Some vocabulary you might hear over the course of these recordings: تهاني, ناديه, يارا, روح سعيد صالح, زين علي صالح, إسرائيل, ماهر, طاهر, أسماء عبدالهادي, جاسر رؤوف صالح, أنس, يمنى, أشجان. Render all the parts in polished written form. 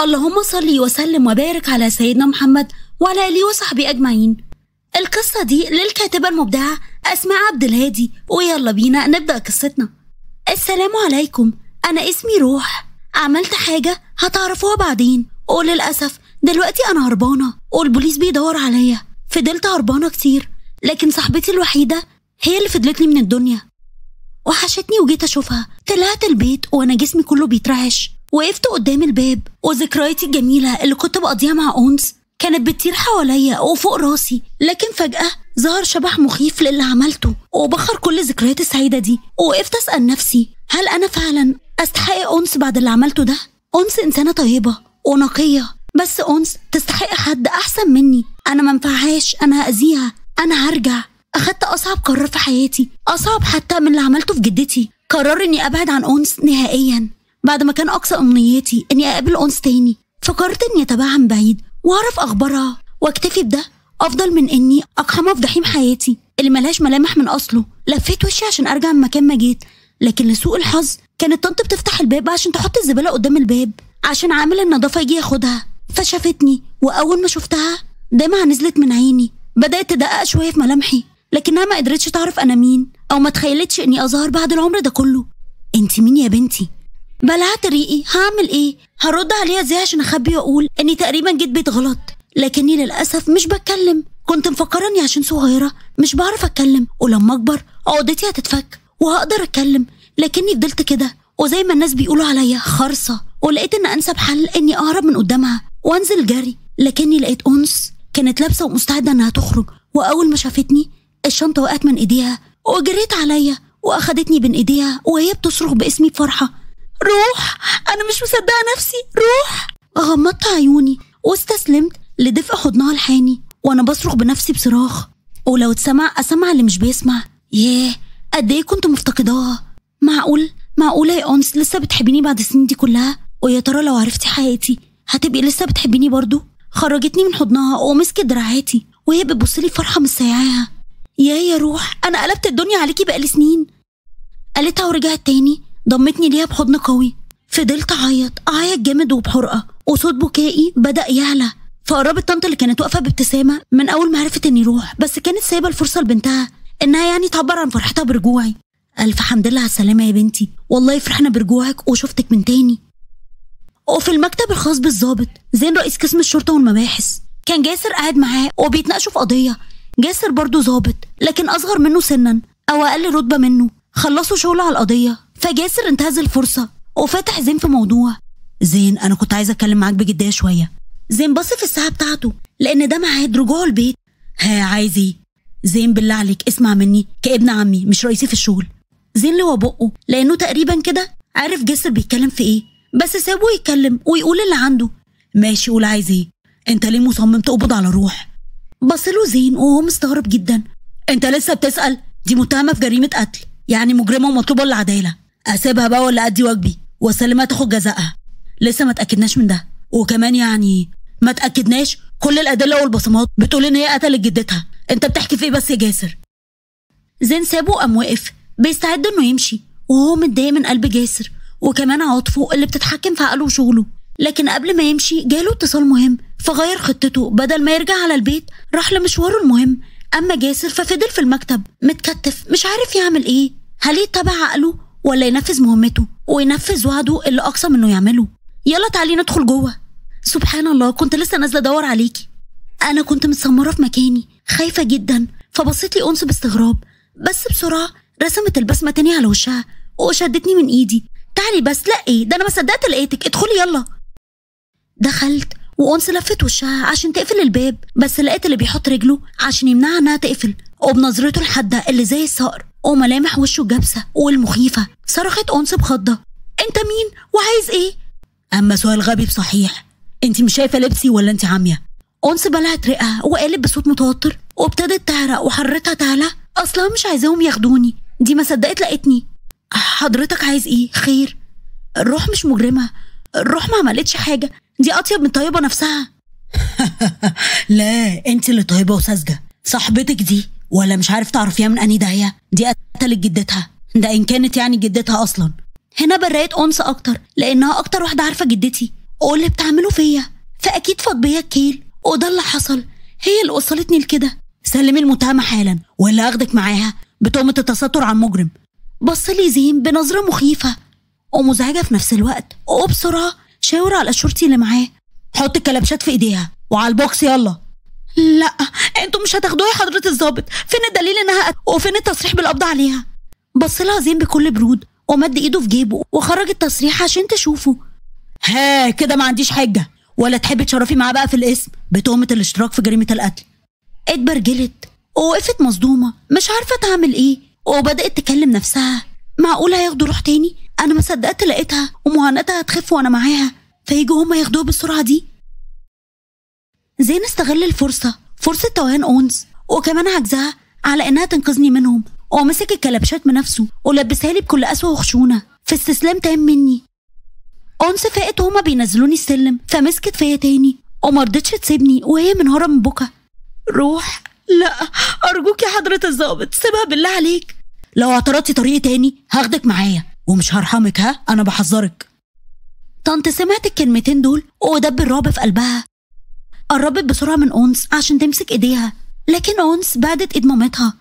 اللهم صل وسلم وبارك على سيدنا محمد وعلى آله وصحبه أجمعين. القصة دي للكاتبة المبدعة أسماء عبدالهادي، ويلا بينا نبدأ قصتنا. السلام عليكم، أنا اسمي روح، عملت حاجة هتعرفوها بعدين، وللأسف دلوقتي أنا هربانة والبوليس بيدور عليا. فضلت هربانة كتير، لكن صاحبتي الوحيدة هي اللي فضلتني من الدنيا. وحشتني وجيت أشوفها. طلعت البيت وأنا جسمي كله بيترعش، وقفت قدام الباب وذكرياتي الجميلة اللي كنت بقضيها مع أنس كانت بتطير حواليا وفوق راسي. لكن فجأة ظهر شبح مخيف للي عملته وبخر كل الذكريات السعيدة دي. وقفت أسأل نفسي، هل أنا فعلا أستحق أنس بعد اللي عملته ده؟ أنس إنسانة طيبة ونقية، بس أنس تستحق حد أحسن مني. أنا منفعهاش، أنا هأذيها، أنا هرجع. أخدت أصعب قرار في حياتي، أصعب حتى من اللي عملته في جدتي. قرر إني أبعد عن أنس نهائيا بعد ما كان أقصى أمنياتي إني أقابل أنس تاني. فكرت إني أتابعها من بعيد وأعرف أخبارها واكتفي بده، أفضل من إني أقحمها في جحيم حياتي اللي ملهاش ملامح من أصله. لفيت وشي عشان أرجع من مكان ما جيت، لكن لسوء الحظ كانت طنط بتفتح الباب عشان تحط الزبالة قدام الباب عشان عامل النظافة يجي ياخدها. فشافتني، وأول ما شفتها دمعة نزلت من عيني. بدأت تدقق شوية في ملامحي، لكنها ما قدرتش تعرف أنا مين، أو ما تخيلتش إني أظهر بعد العمر ده كله. أنت مين يا بنتي؟ بلعت ريقي، هعمل إيه؟ هرد عليها إزاي عشان أخبي وأقول إني تقريبا جيت بيت غلط؟ لكني للأسف مش بتكلم. كنت مفكرة إني عشان صغيرة مش بعرف أتكلم، ولما أكبر عقدتي هتتفك وهقدر أتكلم. لكني فضلت كده، وزي ما الناس بيقولوا عليا خرصة. ولقيت إن أنسب حل إني أهرب من قدامها وأنزل جري. لكني لقيت أنس كانت لابسة ومستعدة إنها تخرج، وأول ما شافتني الشنطة وقعت من إيديها وجريت عليا وأخدتني بين إيديها وهي بتصرخ باسمي بفرحة. روح، أنا مش مصدقة نفسي، روح. غمضت عيوني واستسلمت لدفء حضنها الحاني، وأنا بصرخ بنفسي بصراخ ولو اتسمع أسمع اللي مش بيسمع. ياه، قد إيه كنت مفتقداها. معقولة يا أنس لسه بتحبيني بعد السنين دي كلها؟ ويا ترى لو عرفتي حياتي هتبقي لسه بتحبيني برضو؟ خرجتني من حضنها ومسكت دراعاتي وهي بتبصلي فرحة مش سايعاها. يا روح، أنا قلبت الدنيا عليكي بقالي سنين، قالتها ورجعت تاني ضمتني ليها بحضن قوي. فضلت أعيط جامد وبحرقة، وصوت بكائي بدأ يعلى. فقربت طنط اللي كانت واقفة بابتسامة من أول ما عرفت إني روح، بس كانت سايبة الفرصة لبنتها إنها يعني تعبر عن فرحتها برجوعي. ألف حمد لله على السلامة يا بنتي، والله فرحنا برجوعك وشفتك من تاني. وفي المكتب الخاص بالظابط زين رئيس قسم الشرطة والمباحث، كان جاسر قاعد معاه وبيتناقشوا في قضية. جاسر برضه ظابط، لكن أصغر منه سنا أو أقل رتبة منه. خلصوا شغل على القضية، فجاسر انتهز الفرصة وفتح زين في موضوع. زين، أنا كنت عايزة أتكلم معاك بجدية شوية. زين بص في الساعة بتاعته لأن ده ميعاد رجوعه البيت. ها، عايز إيه؟ زين بالله عليك اسمع مني كابن عمي مش رئيسي في الشغل. زين لوى بقه لأنه تقريبا كده عارف جاسر بيتكلم في إيه، بس سابه يتكلم ويقول اللي عنده. ماشي، قول عايز إيه؟ أنت ليه مصمم تقبض على روح؟ بصله زين وهو مستغرب جدا. أنت لسه بتسأل؟ دي متهمة في جريمة قتل، يعني مجرمة ومطلوبة العدالة. أسيبها بقى ولا أدي واجبي وأسلمها تاخد جزائها؟ لسه ما تأكدناش من ده، وكمان يعني ما تأكدناش. كل الأدلة والبصمات بتقول إن هي قتلت جدتها. أنت بتحكي في إيه بس يا جاسر؟ زين سابه وقام واقف بيستعد إنه يمشي، وهو متضايق من قلب جاسر وكمان عاطفه اللي بتتحكم في عقله وشغله. لكن قبل ما يمشي جاله اتصال مهم، فغير خطته. بدل ما يرجع على البيت راح لمشواره المهم. أما جاسر ففضل في المكتب متكتف مش عارف يعمل إيه، هل يتبع عقله ولا ينفذ مهمته وينفذ وعده اللي أقصى منه يعمله؟ يلا تعالي ندخل جوه. سبحان الله، كنت لسه نازلة أدور عليكي. أنا كنت متسمرة في مكاني خايفة جدا، فبصيت لي أنس باستغراب، بس بسرعة رسمت البسمة تاني على وشها وشدتني من إيدي. تعالي بس، لا إيه ده، أنا ما صدقت لقيتك، ادخلي يلا. دخلت وأنس لفت وشها عشان تقفل الباب، بس لقيت اللي بيحط رجله عشان يمنعها إنها تقفل، وبنظرته الحادة اللي زي الصقر وملامح وشه الجبسة والمخيفة صرخت أنس بخضة، أنت مين وعايز إيه؟ أما سؤال غبي بصحيح، أنت مش شايفة لبسي ولا أنت عامية؟ أنس بلعت رقها وقالت بصوت متوتر وابتدت تعرق وحرتها تعلى. أصلا مش عايزاهم ياخدوني، دي ما صدقت لقيتني. حضرتك عايز إيه؟ خير؟ الروح مش مجرمة، الروح ما عملتش حاجة، دي أطيب من طيبة نفسها. لا، أنت اللي طيبة وساذجة. صاحبتك دي ولا مش عارف تعرفيها من أنهي داهية، دي قتلت جدتها، ده إن كانت يعني جدتها أصلا. هنا برقت أنس أكتر لأنها أكتر واحدة عارفة جدتي، واللي بتعمله فيا، فاكيد فاض بيا الكيل، وده اللي حصل. هي اللي وصلتني لكده. سلمي المتهمه حالا ولا هاخدك معاها بتهمه التستر على المجرم. بص لي زين بنظره مخيفه ومزعجه في نفس الوقت، وبسرعه شاور على الشرطي اللي معاه، حط الكلبشات في ايديها وعلى البوكس يلا. لا انتوا مش هتاخدوها يا حضره الظابط، فين الدليل انها وفين التصريح بالقبض عليها؟ بص لها زين بكل برود ومد ايده في جيبه وخرج التصريح عشان تشوفه. ها كده ما عنديش حجه، ولا تحبي تشرفي معاه بقى في الاسم بتهمه الاشتراك في جريمه القتل. اتبرجلت ووقفت مصدومه مش عارفه تعمل ايه، وبدات تكلم نفسها معقول هياخدوا روح تاني؟ انا ما صدقت لقيتها ومهانتها هتخف وانا معاها، فيجوا هما ياخدوها بالسرعه دي. زين استغل الفرصه، فرصه توهان أنس وكمان عجزها على انها تنقذني منهم، ومسك الكلبشات من نفسه ولبسها لي بكل قسوه وخشونه في استسلام تام مني. أنس فاقت وهما بينزلوني السلم فمسكت فيا تاني ومرضتش تسيبني وهي منهاره من بكا. روح لا ارجوك يا حضره الظابط سيبها بالله عليك، لو اعترضتي طريقي تاني هاخدك معايا ومش هرحمك، ها انا بحذرك. طنط سمعت الكلمتين دول ودب الرعب في قلبها، قربت بسرعه من أنس عشان تمسك ايديها، لكن أنس بعدت ايد مامتها.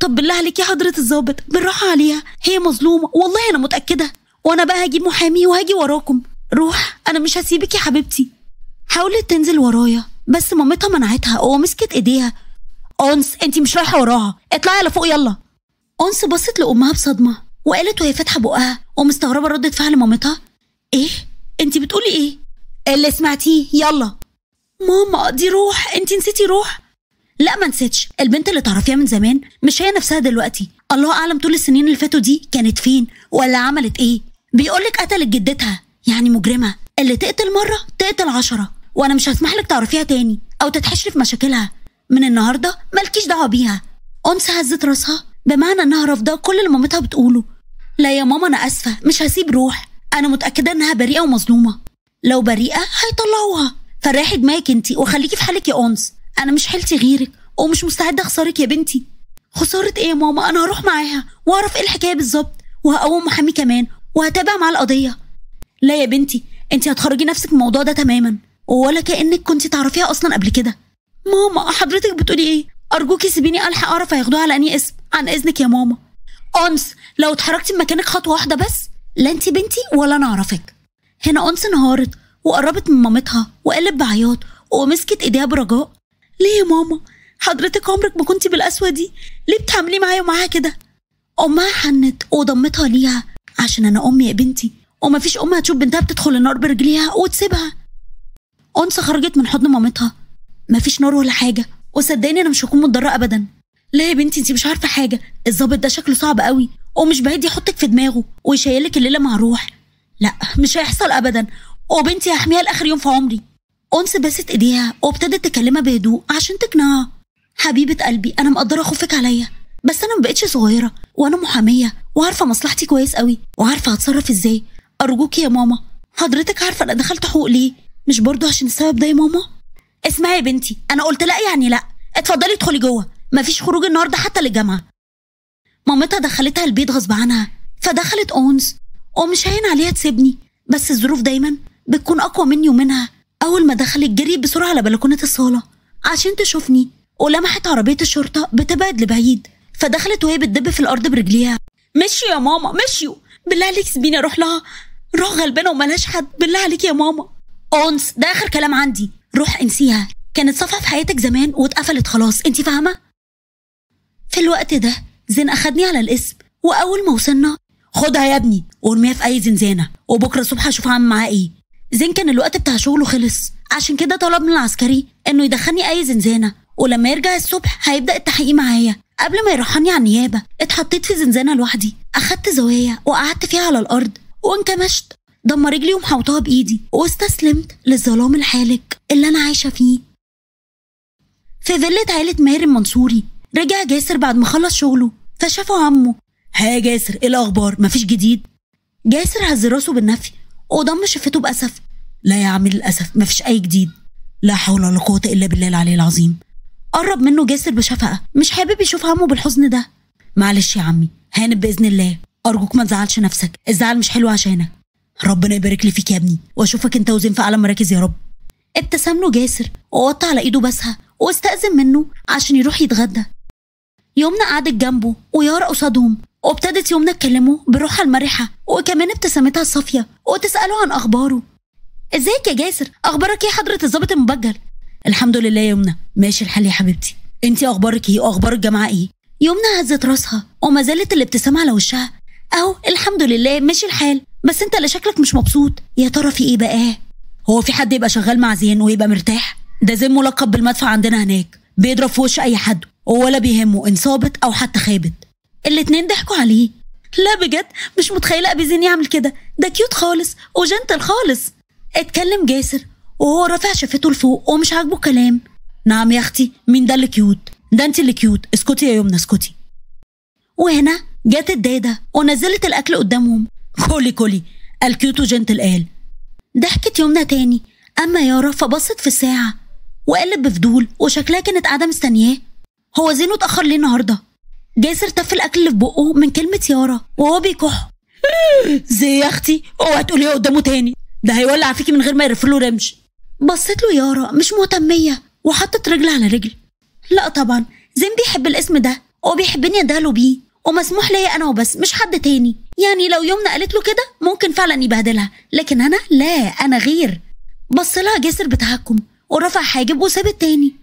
طب بالله عليك يا حضره الظابط بالراحه عليها، هي مظلومه والله انا متاكده، وانا بقى هجيب محامي وهاجي وراكم. روح انا مش هسيبك يا حبيبتي. حاولت تنزل ورايا بس مامتها منعتها ومسكت ايديها. أنس انتي مش رايحه وراها، اطلعي على فوق يلا. أنس بصت لامها بصدمه وقالت وهي فاتحه بقها ومستغربه ردة فعل مامتها، ايه انتي بتقولي ايه؟ اللي سمعتيه يلا. ماما دي روح، انتي نسيتي روح؟ لا ما نسيتش، البنت اللي تعرفيها من زمان مش هي نفسها دلوقتي، الله اعلم طول السنين اللي فاتوا دي كانت فين ولا عملت ايه. بيقولك قتلت جدتها، يعني مجرمه اللي تقتل مره تقتل 10، وانا مش هسمح لك تعرفيها تاني او تتحشري في مشاكلها، من النهارده مالكيش دعوه بيها. أنس هزت راسها بمعنى انها رافضه كل اللي مامتها بتقوله. لا يا ماما انا اسفه مش هسيب روح، انا متاكده انها بريئه ومظلومه، لو بريئه هيطلعوها، فريحي دماغك انتي وخليكي في حالك يا أنس، انا مش حيلتي غيرك ومش مستعده اخسرك يا بنتي. خساره ايه يا ماما، انا هروح معاها واعرف ايه الحكايه بالظبط وهقوم محامي كمان وهتابع مع القضيه. لا يا بنتي انتي هتخرجي نفسك من الموضوع ده تماما ولا كانك كنتي تعرفيها اصلا قبل كده. ماما حضرتك بتقولي ايه؟ ارجوكي سيبيني الحق اعرف هياخدوها على انهي اسم، عن اذنك يا ماما. أنس لو اتحركتي من مكانك خطوه واحده بس لا انتي بنتي ولا انا اعرفك. هنا أنس انهارت وقربت من مامتها وقلت بعياط ومسكت ايديها برجاء. ليه يا ماما حضرتك عمرك ما كنتي بالقسوه دي، ليه بتعملي معايا ومعاها كده؟ امها حنت وضمتها ليها، عشان انا امي يا بنتي ومفيش ام هتشوف بنتها بتدخل النار برجليها وتسيبها. أنس خرجت من حضن مامتها، مفيش نار ولا حاجه وصدقني انا مش هكون متضرره ابدا. لا يا بنتي انتي مش عارفه حاجه، الظابط ده شكله صعب قوي ومش بعيد يحطك في دماغه ويشيلك الليله مع روح، لا مش هيحصل ابدا وبنتي هحميها لاخر يوم في عمري. أنس باست ايديها وابتدت تكلمها بهدوء عشان تقنعها. حبيبه قلبي انا مقدره خوفك عليا، بس انا مبقتش صغيره وانا محاميه وعارفه مصلحتي كويس قوي وعارفه هتصرف ازاي، ارجوكي يا ماما. حضرتك عارفه انا دخلت حقوق ليه؟ مش برضه عشان السبب ده يا ماما؟ اسمعي يا بنتي انا قلت لا يعني لا، اتفضلي ادخلي جوه مفيش خروج النهارده حتى للجامعه. مامتها دخلتها البيت غصب عنها، فدخلت أنس ومش هين عليها تسيبني، بس الظروف دايما بتكون اقوى مني ومنها. اول ما دخلت جريت بسرعه على بلكونه الصاله عشان تشوفني، ولمحت عربيه الشرطه بتبعد لبعيد فدخلت وهي بتدب في الارض برجليها. مشيوا يا ماما مشيوا، بالله عليك سيبيني اروح لها، روح غلبانه وملهاش حد بالله عليك يا ماما. أنس ده اخر كلام عندي، روح انسيها كانت صفحه في حياتك زمان واتقفلت خلاص انت فاهمه. في الوقت ده زين اخدني على الاسم، واول ما وصلنا خدها يا ابني وارميها في اي زنزانه وبكره الصبح هشوف عامل معاها ايه. زين كان الوقت بتاع شغله خلص عشان كده طلب من العسكري انه يدخلني اي زنزانه، ولما يرجع الصبح هيبدا التحقيق معايا. قبل ما يرحلني على النيابه اتحطيت في زنزانه لوحدي، اخدت زوايا وقعدت فيها على الارض وانكمشت ضم رجلي ومحوطاها بايدي واستسلمت للظلام الحالك اللي انا عايشه فيه. في فيلة عيله ماهر المنصوري رجع جاسر بعد ما خلص شغله فشافه عمه. ها جاسر ايه الاخبار مفيش جديد؟ جاسر هز راسه بالنفي وضم شفته باسف. لا يا عمي للاسف مفيش اي جديد. لا حول ولا قوه الا بالله العلي العظيم. قرب منه جاسر بشفقه مش حابب يشوف عمه بالحزن ده. معلش يا عمي هانب باذن الله، ارجوك ما تزعلش نفسك، الزعل مش حلو عشانك. ربنا يبارك لي فيك يا ابني واشوفك انت وزين في اعلى المراكز يا رب. ابتسم له جاسر ووطى على ايده بسها واستأذن منه عشان يروح يتغدى. يمنى قعدت جنبه ويارا قصادهم، وابتدت يمنى تكلمه بروحها المرحه وكمان ابتسامتها الصافيه وتساله عن اخباره. ازيك يا جاسر، اخبارك ايه حضره الظابط المبجل؟ الحمد لله يا يمنى، ماشي الحال يا حبيبتي. انتي اخبارك ايه واخبار الجامعه ايه؟ يمنى هزت راسها وما زالت الابتسامه على وشها. اهو الحمد لله ماشي الحال، بس انت اللي شكلك مش مبسوط، يا ترى في ايه بقى؟ هو في حد يبقى شغال مع زين ويبقى مرتاح؟ ده زين ملقب بالمدفع عندنا هناك، بيضرب في وش اي حد ولا بيهمه ان صابت او حتى خابت. الاتنين ضحكوا عليه. لا بجد مش متخيله ابي زين يعمل كده، ده كيوت خالص وجنتل خالص، اتكلم جاسر وهو رافع شفته لفوق ومش عاجبه الكلام. نعم يا اختي، مين ده اللي كيوت؟ ده انت اللي كيوت، اسكتي يا يمنى اسكتي. وهنا جت الداده ونزلت الاكل قدامهم. كلي كلي، الكيوت وجنتل قال. ضحكت يمنى تاني، اما يارا فبصت في الساعه وقلب بفضول وشكلها كانت قاعده مستنياه. هو زينو اتاخر ليه النهارده؟ جاسر تف الاكل اللي في بقه من كلمه يارا وهو بيكح. زي يا اختي اوعي تقوليها قدامه تاني، ده هيولع فيكي من غير ما يرفله له رمش. بصت له يارا مش مهتميه وحطت رجل على رجل. لا طبعا زين بيحب الاسم ده وبيحبني ادهله بيه ومسموح ليا انا وبس، مش حد تاني. يعني لو يمنى قالت له كده ممكن فعلا يبهدلها، لكن انا لا، انا غير. بص لها جاسر بتحكم ورفع حاجب وساب التاني.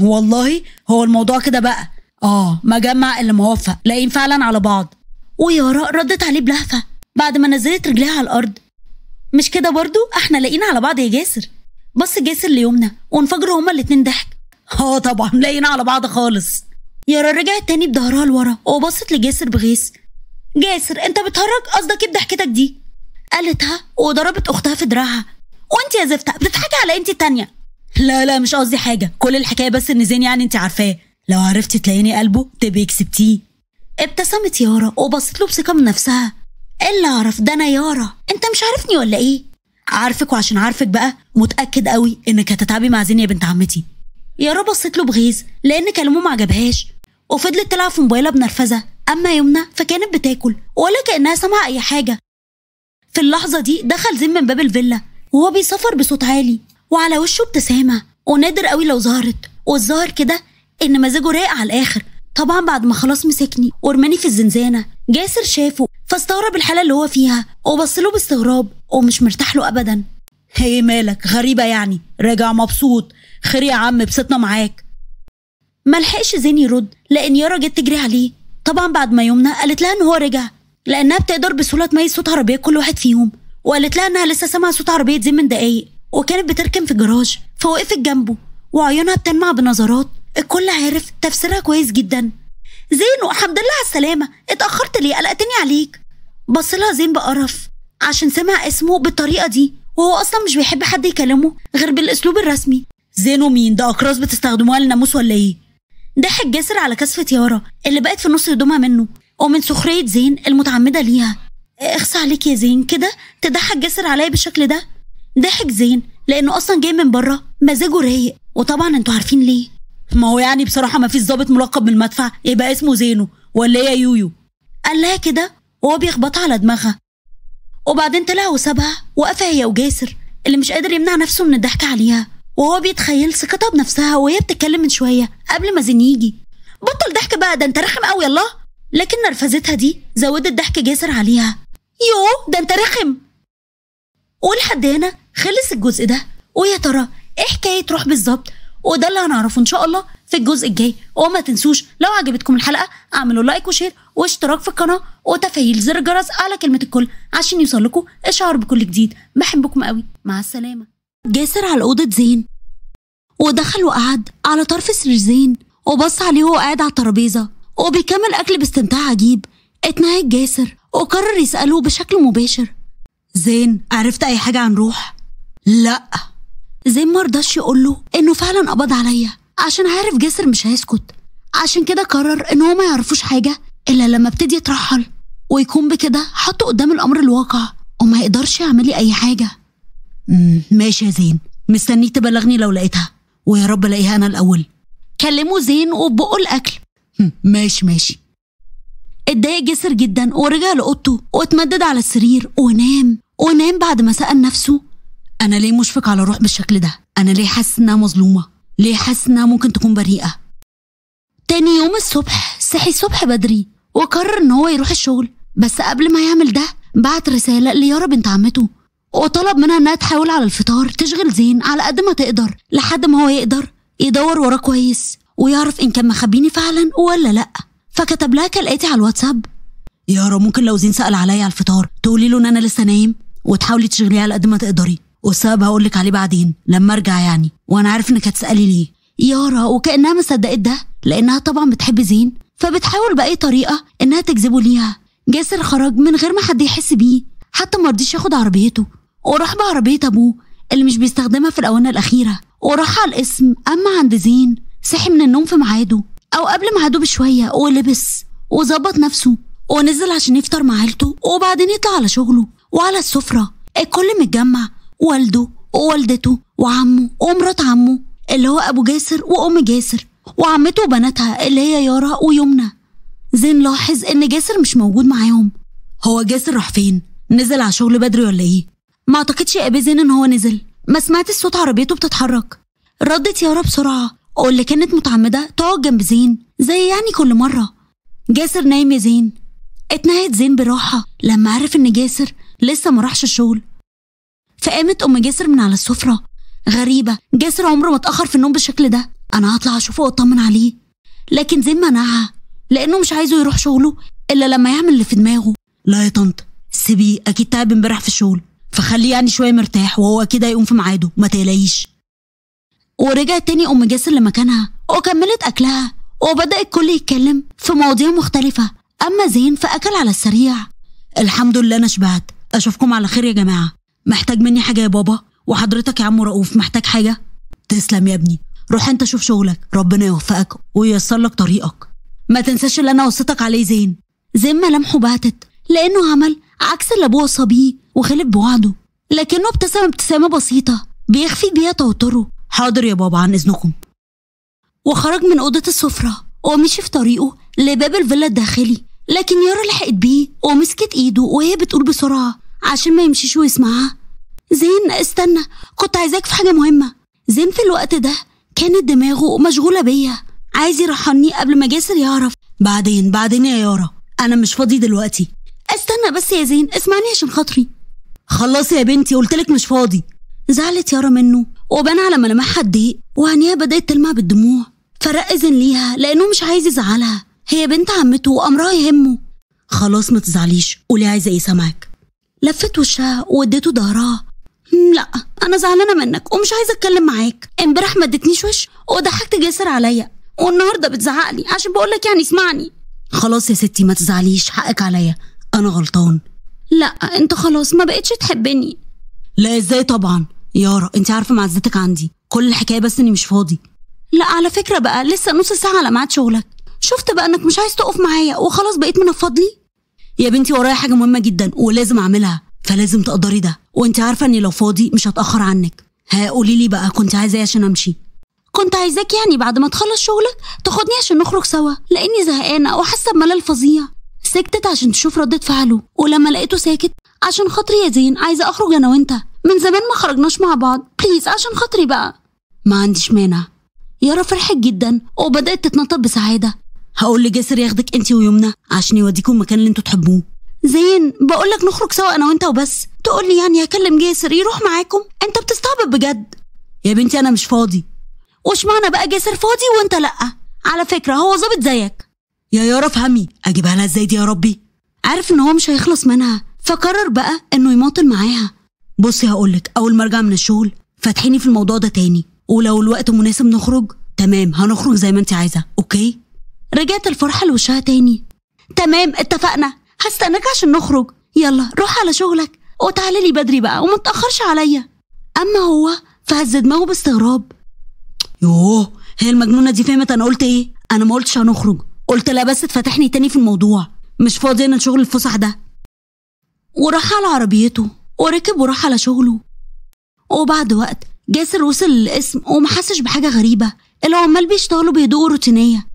والله هو الموضوع كده بقى، ما جمع الا ما وفق، لاقيين فعلا على بعض. ويارا ردت عليه بلهفه بعد ما نزلت رجليها على الارض. مش كده برضو، احنا لاقيين على بعض يا جاسر. بص جاسر ليمنى وانفجروا هما الاتنين ضحك. طبعا لاقيين على بعض خالص. يارا رجعت تاني بضهرها لورا وبصت لجاسر بغيظ. جاسر انت بتهرج، قصدك ايه بضحكتك دي؟ قالتها وضربت اختها في دراعها. وانت يا زفته بتضحكي على انت التانيه. لا لا مش قصدي حاجه، كل الحكايه بس ان زين يعني انت عارفاه، لو عرفتي تلاقيني قلبه تبقي كسبتيه. ابتسمت يارا وبصت له بثقه من نفسها. اللي اعرف ده انا يارا، انت مش عارفني ولا ايه؟ عارفك، وعشان عارفك بقى متاكد قوي انك هتتعبي مع زين يا بنت عمتي. يارا بصت له بغيظ لان كلامه ما عجبهاش وفضلت تلعب في موبايلها بنرفزه. اما يمنى فكانت بتاكل ولا كانها سامعه اي حاجه. في اللحظه دي دخل زين من باب الفيلا وهو بيصفر بصوت عالي وعلى وشه ابتسامه ونادر قوي لو ظهرت، والظاهر كده ان مزاجه رايق على الاخر. طبعا بعد ما خلاص مسكني ورماني في الزنزانه. جاسر شافه فاستغرب الحاله اللي هو فيها وبص له باستغراب ومش مرتاح له ابدا. هي مالك غريبه يعني، راجع مبسوط؟ خير يا عم بسطنا معاك. ملحقش زين يرد لان يارا جت تجري عليه. طبعا بعد ما يمنى قالت لها ان هو رجع لانها بتقدر بسهوله تميز صوت عربيه كل واحد فيهم، وقالت لها انها لسه سامعه صوت عربيه زين من دقايق وكانت بتركن في جراج، فوقفت جنبه وعيونها بتلمع بنظرات الكل عارف تفسيرها كويس جدا. زين الحمد لله على السلامه، اتاخرت ليه؟ قلقتني عليك. بص لها زين بقرف عشان سمع اسمه بالطريقه دي، وهو اصلا مش بيحب حد يكلمه غير بالاسلوب الرسمي. زينو مين ده، اقراص بتستخدموها للناموس ولا ايه؟ ضحك جاسر على كسفه يارا اللي بقت في نص هدومها منه ومن سخريه زين المتعمده ليها. اخص عليك يا زين، كده تضحك جاسر عليا بالشكل ده؟ ضحك زين لانه اصلا جاي من بره مزاجه رايق، وطبعا انتوا عارفين ليه. ما هو يعني بصراحه ما فيش ظابط ملقب بالمدفع يبقى اسمه زينو ولا ايه يا يويو؟ قال لها كده وهو بيخبطها على دماغها. وبعدين طلع وسابها وقفها هي وجاسر اللي مش قادر يمنع نفسه من الضحك عليها وهو بيتخيل ثقتها بنفسها وهي بتتكلم من شويه قبل ما زين يجي. بطل ضحك بقى، ده انت رخم قوي يلا. لكن نرفزتها دي زودت ضحك جاسر عليها. يوه ده انت رخم. ولحد هنا خلص الجزء ده، ويا ترى ايه حكايه روح بالظبط؟ وده اللي هنعرفه ان شاء الله في الجزء الجاي. وما تنسوش لو عجبتكم الحلقه اعملوا لايك وشير واشتراك في القناه وتفعيل زر الجرس على كلمه الكل عشان يوصلكوا اشعار بكل جديد. بحبكم قوي، مع السلامه. جاسر على اوضه زين ودخل وقعد على طرف سرير زين وبص عليه وهو قاعد على الترابيزه وبيكمل اكل باستمتاع عجيب. اتنهد جاسر وقرر يساله بشكل مباشر. زين عرفت اي حاجه عن روح؟ لا. زين مرضاش يقول له انه فعلا قبض عليا عشان عارف جاسر مش هيسكت، عشان كده قرر ان هو ما يعرفوش حاجه الا لما ابتدي يترحل ويكون بكده حطه قدام الامر الواقع وما يقدرش يعمل لي اي حاجه. ماشي يا زين، مستنيك تبلغني لو لقيتها، ويا رب الاقيها انا الاول. كلمه زين وبقه الاكل. ماشي ماشي. اتضايق جسر جدا ورجع لأوضته واتمدد على السرير ونام بعد ما سأل نفسه أنا ليه مشفق على روح بالشكل ده؟ أنا ليه حاسس إنها مظلومة؟ ليه حاسس إنها ممكن تكون بريئة؟ تاني يوم الصبح صحي الصبح بدري وقرر إن هو يروح الشغل، بس قبل ما يعمل ده بعت رسالة ليارا بنت عمته وطلب منها إنها تحاول على الفطار تشغل زين على قد ما تقدر لحد ما هو يقدر يدور وراه كويس ويعرف إن كان مخبيني فعلا ولا لأ. فكتب لها كالآتي على الواتساب: يارا ممكن لو زين سأل عليا على الفطار تقولي له إن أنا لسه نايم وتحاولي تشغليه على قد ما تقدري، والسبب هقولك عليه بعدين لما ارجع يعني، وانا عارف انك هتسألي ليه. يارا وكأنها ما صدقت ده لانها طبعا بتحب زين، فبتحاول بأي طريقة انها تجذبه ليها. جاسر خرج من غير ما حد يحس بيه، حتى ما رضيش ياخد عربيته وراح بعربية ابوه اللي مش بيستخدمها في الأونه الأخيرة، وراح على القسم. أما عند زين صحي من النوم في ميعاده أو قبل ميعاده بشوية، ولبس وظبط نفسه ونزل عشان يفطر مع عيلته وبعدين يطلع على شغله. وعلى السفرة الكل متجمع، والده ووالدته وعمه ومرات عمه اللي هو أبو جاسر وأم جاسر وعمته وبناتها اللي هي يارا ويمنى. زين لاحظ إن جاسر مش موجود معاهم. هو جاسر راح فين؟ نزل على شغل بدري ولا إيه؟ ما أعتقدش يا أبي زين إن هو نزل، ما سمعتش صوت عربيته بتتحرك. ردت يارا بسرعة واللي كانت متعمدة تقعد جنب زين زي يعني كل مرة. جاسر نايم يا زين. اتنهد زين براحة لما عرف إن جاسر لسه ما راحش الشغل. فقامت ام جاسر من على السفره. غريبه، جاسر عمره ما اتاخر في النوم بالشكل ده، انا هطلع اشوفه واطمن عليه. لكن زين منعها لانه مش عايزه يروح شغله الا لما يعمل اللي في دماغه. لا يا طنط سيبيه، اكيد تعب امبارح في الشغل، فخليه يعني شويه مرتاح وهو كده هيقوم في ميعاده، ما تقلقيش. ورجعت تاني ام جاسر لمكانها وكملت اكلها، وبدا الكل يتكلم في مواضيع مختلفه. اما زين فاكل على السريع. الحمد لله انا شبعت، اشوفكم على خير يا جماعه. محتاج مني حاجة يا بابا؟ وحضرتك يا عمو رؤوف محتاج حاجة؟ تسلم يا ابني، روح انت شوف شغلك، ربنا يوفقك وييسر لك طريقك، ما تنساش اللي انا وصيتك عليه. زين ملامحه باتت لانه عمل عكس اللي ابوه وصى بيه وخلف بوعده، لكنه ابتسم ابتسامة بسيطة بيخفي بيها توتره. حاضر يا بابا عن اذنكم. وخرج من أوضة السفرة ومشي في طريقه لباب الفيلا الداخلي، لكن يارا لحقت بيه ومسكت ايده وهي بتقول بسرعة عشان ما يمشيش ويسمعها: زين استنى، كنت عايزاك في حاجة مهمة. زين في الوقت ده كانت دماغه مشغولة بيا، عايز يرحلني قبل ما جاسر يعرف. بعدين يا يارا، أنا مش فاضي دلوقتي. استنى بس يا زين، اسمعني عشان خاطري. خلصي يا بنتي، قلتلك مش فاضي. زعلت يارا منه وبان على ملامحها الضيق وعينيها بدأت تلمع بالدموع. فرق زين ليها لأنه مش عايز يزعلها، هي بنت عمته وأمرها يهمه. خلاص ما تزعليش، قولي عايزة إيه سامعك. لفت وشها واديته ضهرها. لا انا زعلانه منك ومش عايزه اتكلم معاك، امبارح ما ادتنيش وش وضحكت جاسر عليا، والنهارده بتزعقلي عشان بقول لك يعني اسمعني. خلاص يا ستي ما تزعليش، حقك عليا، انا غلطان. لا انت خلاص ما بقتش تحبني. لا ازاي طبعا يارا، انت عارفه معزتك عندي، كل الحكايه بس اني مش فاضي. لا على فكره بقى، لسه نص ساعه على ميعاد شغلك، شفت بقى انك مش عايز تقف معايا وخلاص بقيت منفض لي. يا بنتي ورايا حاجه مهمه جدا ولازم اعملها، فلازم تقدري ده، وانت عارفه اني لو فاضي مش هتاخر عنك. هقولي لي بقى كنت عايزه ايه عشان امشي؟ كنت عايزاك يعني بعد ما تخلص شغلك تاخدني عشان نخرج سوا، لاني زهقانه وحاسه بملل فظيع. سكتت عشان تشوف ردة فعله، ولما لقيته ساكت: عشان خاطري يا زين، عايزه اخرج انا وانت، من زمان ما خرجناش مع بعض، بليز عشان خاطري بقى. ما عنديش مانع. يارا فرحت جدا وبدات تتنطط بسعاده. هقول لجاسر ياخدك انت ويمنى عشان يوديكم المكان اللي انتوا تحبوه. زين بقولك نخرج سوا انا وانت وبس، تقول لي يعني هكلم جاسر يروح معاكم؟ انت بتستعبط بجد. يا بنتي انا مش فاضي. وش معنى بقى جاسر فاضي وانت لا؟ على فكره هو ظابط زيك. يا يارا افهمي، اجيبها لها ازاي دي يا ربي؟ عارف ان هو مش هيخلص منها، فقرر بقى انه يماطل معاها. بصي هقولك، اول ما ارجع من الشغل فاتحيني في الموضوع ده تاني، ولو الوقت مناسب نخرج. تمام، هنخرج زي ما انت عايزه. اوكي. رجعت الفرحه لوشها تاني. تمام اتفقنا، هستناك عشان نخرج، يلا روح على شغلك وتعالي لي بدري بقى وما تاخرش عليا. اما هو فهز دماغه باستغراب. يوه هي المجنونه دي فهمت انا قلت ايه؟ انا ما قلتش هنخرج، قلت لا بس تفتحني تاني في الموضوع، مش فاضي انا لشغل الفسح ده. وراح على عربيته وركب وراح على شغله. وبعد وقت جاسر وصل للقسم وما حسش بحاجه غريبه، العمال بيشتغلوا بهدوء روتينيه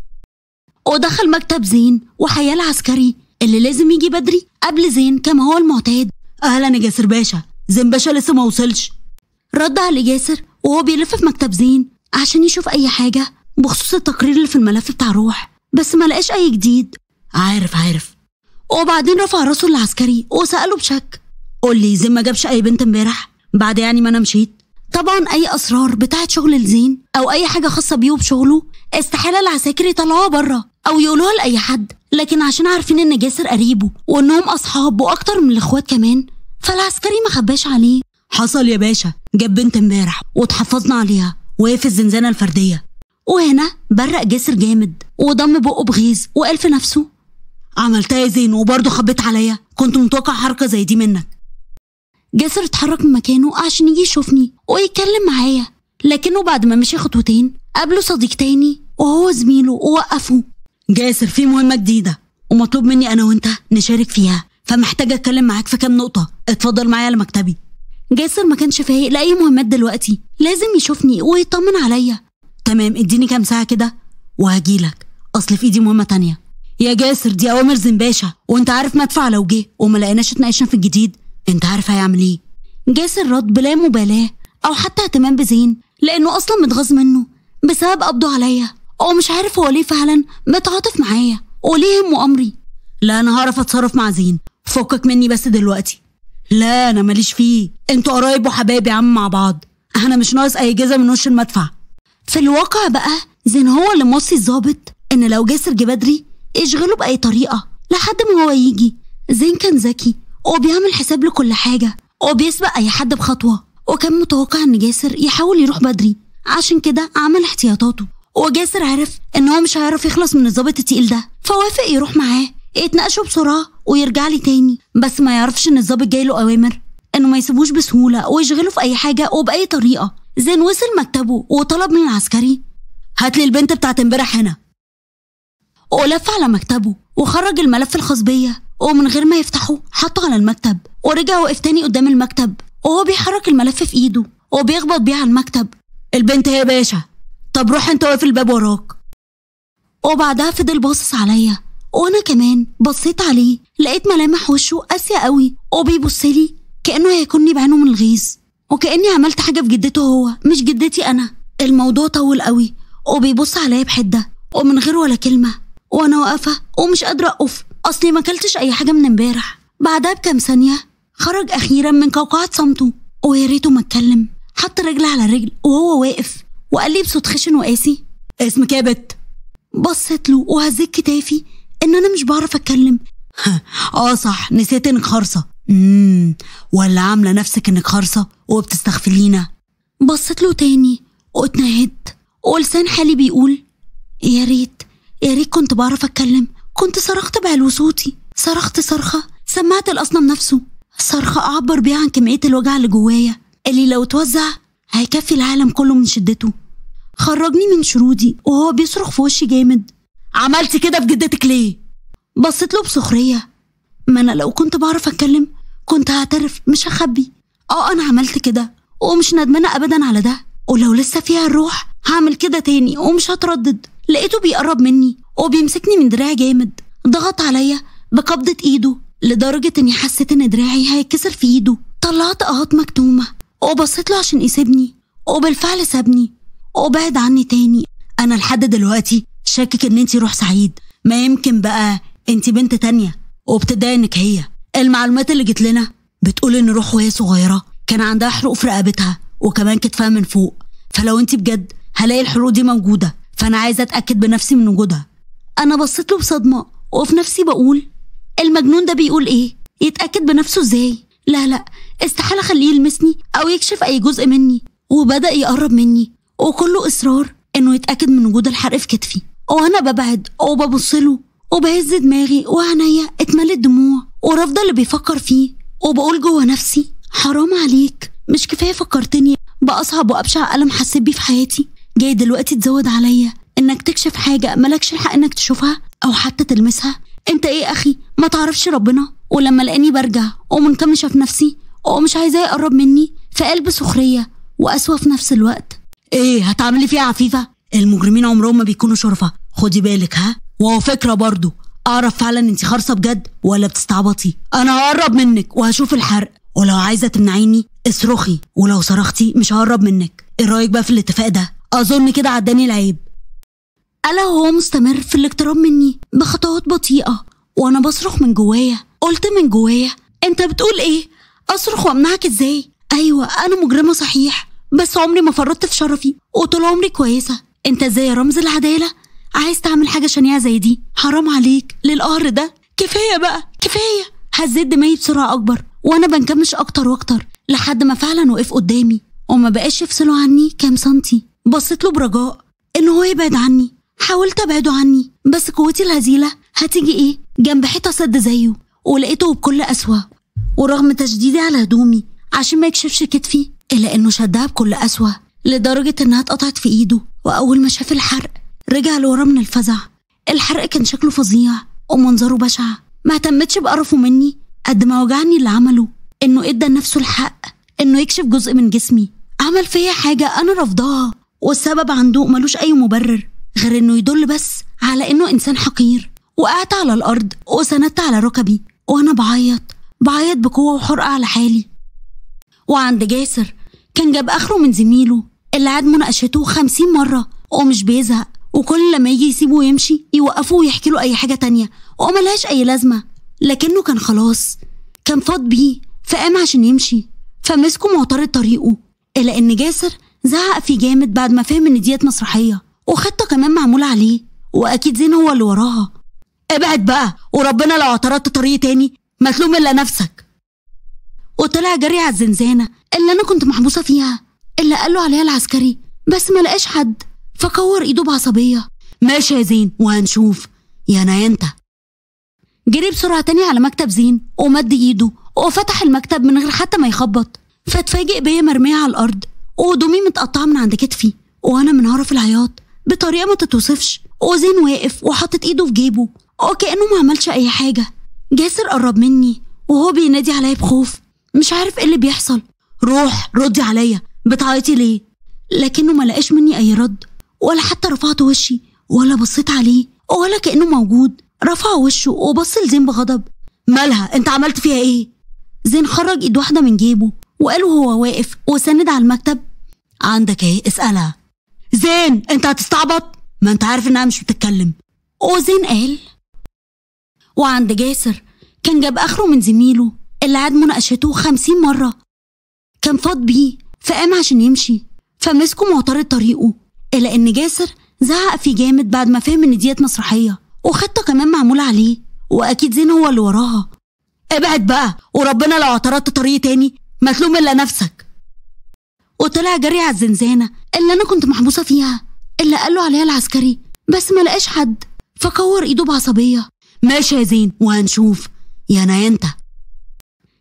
ودخل مكتب زين وحياه العسكري اللي لازم يجي بدري قبل زين كما هو المعتاد. اهلا يا جاسر باشا، زين باشا لسه ما وصلش. رد عليه جاسر وهو بيلف في مكتب زين عشان يشوف اي حاجه بخصوص التقرير اللي في الملف بتاع روح، بس ما لقاش اي جديد. عارف. وبعدين رفع راسه العسكري وساله بشك، قول لي زين ما جابش اي بنت امبارح بعد يعني ما انا مشيت؟ طبعا اي اسرار بتاعت شغل الزين او اي حاجه خاصه بيه وبشغله استحاله العساكر يطلعوها بره او يقولوها لاي حد، لكن عشان عارفين ان جاسر قريبه وانهم اصحاب واكتر من الاخوات كمان، فالعسكري ما خباش عليه. حصل يا باشا، جاب بنت امبارح واتحفظنا عليها وهي في الزنزانه الفرديه. وهنا برق جاسر جامد وضم بقه بغيظ وقال في نفسه، عملتها يا زين وبرضه خبيت عليا، كنت متوقع حركه زي دي منك. جاسر اتحرك من مكانه عشان يجي يشوفني ويتكلم معايا، لكنه بعد ما مشي خطوتين قابله صديق تاني وهو زميله ووقفه. جاسر في مهمه جديده ومطلوب مني انا وانت نشارك فيها، فمحتاجه اتكلم معاك في كام نقطه، اتفضل معايا لمكتبي. جاسر ما كانش فايق لاي مهمات دلوقتي، لازم يشوفني ويطمن عليا. تمام، اديني كام ساعه كده وهجيلك، اصل في ايدي مهمه تانيه. يا جاسر دي اوامر زين باشا وانت عارف، مدفع لو جه وما لقيناش اتناقشنا في الجديد انت عارف هيعمل ايه. جاسر رد بلا مبالاه او حتى اهتمام بزين لانه اصلا متغاظ منه بسبب قبضه عليا، ومش عارف هو ليه فعلا متعاطف معايا وليه همه امري. لا انا هعرف اتصرف مع زين، فكك مني بس دلوقتي. لا انا ماليش فيه، انتوا قرايب وحبايب يا عم مع بعض، احنا مش ناقص اي جزء من وش المدفع. في الواقع بقى زين هو اللي موصي الظابط ان لو جاسر جه بدري يشغله باي طريقه لحد ما هو يجي. زين كان ذكي وبيعمل حساب لكل حاجه وبيسبق اي حد بخطوه، وكان متوقع ان جاسر يحاول يروح بدري، عشان كده عمل احتياطاته. وجاسر عرف ان هو مش هيعرف يخلص من الظابط التقيل ده، فوافق يروح معاه يتناقشوا بسرعه ويرجع لي تاني، بس ما يعرفش ان الظابط جاي له اوامر انه ما يسيبوش بسهوله ويشغله في اي حاجه وباي طريقه. زين وصل مكتبه وطلب من العسكري، هات لي البنت بتاعت امبارح هنا. ولف على مكتبه وخرج الملف الخاص بيا ومن غير ما يفتحه حطه على المكتب، ورجع وقف تاني قدام المكتب وهو بيحرك الملف في ايده وبيخبط بيه على المكتب. البنت هي يا باشا، طب روح انت واقف الباب وراك. وبعدها فضل باصص عليا وانا كمان بصيت عليه، لقيت ملامح وشه قاسيه قوي وبيبصلي كانه هياكلني بعينه من الغيظ، وكاني عملت حاجه في جدته هو مش جدتي انا. الموضوع طول قوي وبيبص عليا بحده ومن غير ولا كلمه، وانا واقفه ومش قادره اقف، اصلي ما اكلتش اي حاجه من امبارح. بعدها بكام ثانيه خرج اخيرا من قوقعه صمته، ويا ريته ما اتكلم، حط رجل على رجل وهو واقف وقال لي بصوت خشن وقاسي، اسمك ايه يا بت؟ بصيت له وهزيت كتافي ان انا مش بعرف اتكلم. اه صح، نسيت انك خرصه. ولا عامله نفسك انك خرصه وبتستغفلينا؟ بصيت له تاني واتنهدت ولسان حالي بيقول، يا ريت كنت بعرف اتكلم، كنت صرخت بعلو صوتي، صرخت صرخه سمعت الاصنام نفسه، صرخه اعبر بيها عن كميه الوجع اللي جوايا اللي لو توزع هيكفي العالم كله من شدته. خرجني من شرودي وهو بيصرخ في وشي جامد، عملتي كده بجدتك ليه؟ بصيت له بسخريه، ما انا لو كنت بعرف اتكلم كنت هعترف مش هخبي، انا عملت كده ومش ندمانه ابدا على ده، ولو لسه فيها الروح هعمل كده تاني ومش هتردد. لقيته بيقرب مني وبيمسكني من دراعي جامد، ضغط عليا بقبضه ايده لدرجه اني حسيت ان دراعي هيتكسر في ايده. طلعت اهات مكتومه وبصيت له عشان يسيبني، وبالفعل سابني وبعد عني تاني. انا لحد دلوقتي شاكك ان انتي روح سعيد، ما يمكن بقى انتي بنت تانيه وبتدعي انك هي. المعلومات اللي جت لنا بتقول ان روح وهي صغيره كان عندها حروق في رقبتها وكمان كتفها من فوق، فلو انتي بجد هلاقي الحروق دي موجوده، فانا عايزه اتاكد بنفسي من وجودها. انا بصيت له بصدمه وفي نفسي بقول، المجنون ده بيقول ايه؟ يتاكد بنفسه ازاي؟ لا استحاله اخليه يلمسني او يكشف اي جزء مني. وبدا يقرب مني وكله اصرار انه يتاكد من وجود الحرق في كتفي، وانا ببعد وببص له وبهز دماغي وعينيا اتملت دموع ورافضه اللي بيفكر فيه، وبقول جوه نفسي، حرام عليك، مش كفايه فكرتني باصعب وابشع الم حسيت بيه في حياتي؟ جاي دلوقتي تزود عليا انك تكشف حاجه مالكش الحق انك تشوفها او حتى تلمسها؟ انت ايه اخي، ما تعرفش ربنا؟ ولما لقاني برجع ومنكمشه في نفسي ومش عايزاه يقرب مني، فقال بسخريه وقسوه في نفس الوقت، ايه هتعملي فيها عفيفه؟ المجرمين عمرهم ما بيكونوا شرفه، خدي بالك، ها وهو فكرة برضو أعرف فعلا أنت خرصة بجد ولا بتستعبطي. أنا هقرب منك وهشوف الحرق، ولو عايزة تمنعيني اصرخي، ولو صرختي مش هقرب منك. إيه رأيك بقى في الاتفاق ده؟ أظن كده عداني العيب. ألا هو مستمر في الاقتراب مني بخطوات بطيئة وأنا بصرخ من جوايا. قلت من جوايا أنت بتقول إيه؟ أصرخ وأمنعك إزاي؟ أيوة أنا مجرمة صحيح، بس عمري ما فرطت في شرفي وطول عمري كويسة. أنت إزاي يا رمز العدالة عايز تعمل حاجة شنيعة زي دي؟ حرام عليك، للقهر ده كفاية بقى، كفاية. هزيت دماغي بسرعة أكبر وأنا بنكمش أكتر وأكتر لحد ما فعلا وقف قدامي وما بقاش يفصلوا عني كام سنتي. بصيت له برجاء إن هو يبعد عني، حاولت أبعده عني بس قوتي الهزيلة هتيجي إيه جنب حيطة سد زيه، ولقيته بكل قسوة. ورغم تشديدي على هدومي عشان ما يكشفش كتفي إلا إنه شدها بكل قسوة لدرجة إنها اتقطعت في إيده. وأول ما شاف الحرق رجع لورا من الفزع. الحرق كان شكله فظيع ومنظره بشع. ما اهتمتش بقرفه مني قد ما وجعني اللي عمله، إنه إدى لنفسه الحق إنه يكشف جزء من جسمي. عمل فيا حاجة أنا رافضاها، والسبب عنده ملوش أي مبرر غير إنه يدل بس على إنه إنسان حقير. وقعت على الأرض وسندت على ركبي وأنا بعيط بقوة وحرقة على حالي. وعند جاسر كان جاب آخره من زميله اللي عاد مناقشته 50 مرة ومش بيزهق، وكل لما يجي يسيبه ويمشي يوقفوه ويحكي له أي حاجة تانية وملهاش أي لازمة. لكنه كان خلاص كان فاض بيه، فقام عشان يمشي فمسكه معترض طريقه، إلا إن جاسر زعق فيه جامد بعد ما فهم إن ديت مسرحية وخطة كمان معمولة عليه وأكيد زين هو اللي وراها. ابعد بقى وربنا لو اعترضت طريقي تاني ما تلوم إلا نفسك. وطلع جري على الزنزانة اللي أنا كنت محبوسة فيها اللي قالوا عليها العسكري، بس ما لقاش حد فكور إيده بعصبية. ماشي يا زين وهنشوف يا أنت. جري بسرعة تاني على مكتب زين ومد إيده وفتح المكتب من غير حتى ما يخبط، فاتفاجئ بيا مرمية على الأرض وهدومي متقطعة من عند كتفي وأنا منهارة في العياط بطريقة ما تتوصفش. وزين واقف وحاطط إيده في جيبه وكأنه ما عملش أي حاجة. جاسر قرب مني وهو بينادي عليا بخوف، مش عارف إيه اللي بيحصل. روح ردي عليا، بتعيطي ليه؟ لكنه ما لقاش مني أي رد، ولا حتى رفعت وشي ولا بصيت عليه ولا كأنه موجود. رفع وشه وبص لزين بغضب. مالها أنت عملت فيها إيه؟ زين خرج إيد واحدة من جيبه وقال هو واقف وسند على المكتب، عندك إيه اسألها. زين أنت هتستعبط؟ ما أنت عارف إنها مش بتتكلم. وزين قال. وعند جاسر كان جاب آخره من زميله اللي عاد مناقشته 50 مرة، كان فاض بيه فقام عشان يمشي فمسكه معترض طريقه، إلا إن جاسر زعق فيه جامد بعد ما فهم إن ديت مسرحية وخطة كمان معمولة عليه وأكيد زين هو اللي وراها. ابعد بقى وربنا لو اعترضت طريقي تاني ما تلوم إلا نفسك. وطلع جري على الزنزانة اللي أنا كنت محبوسة فيها اللي قالوا عليها العسكري، بس ما لقاش حد فكور إيده بعصبية. ماشي يا زين وهنشوف يا أنت.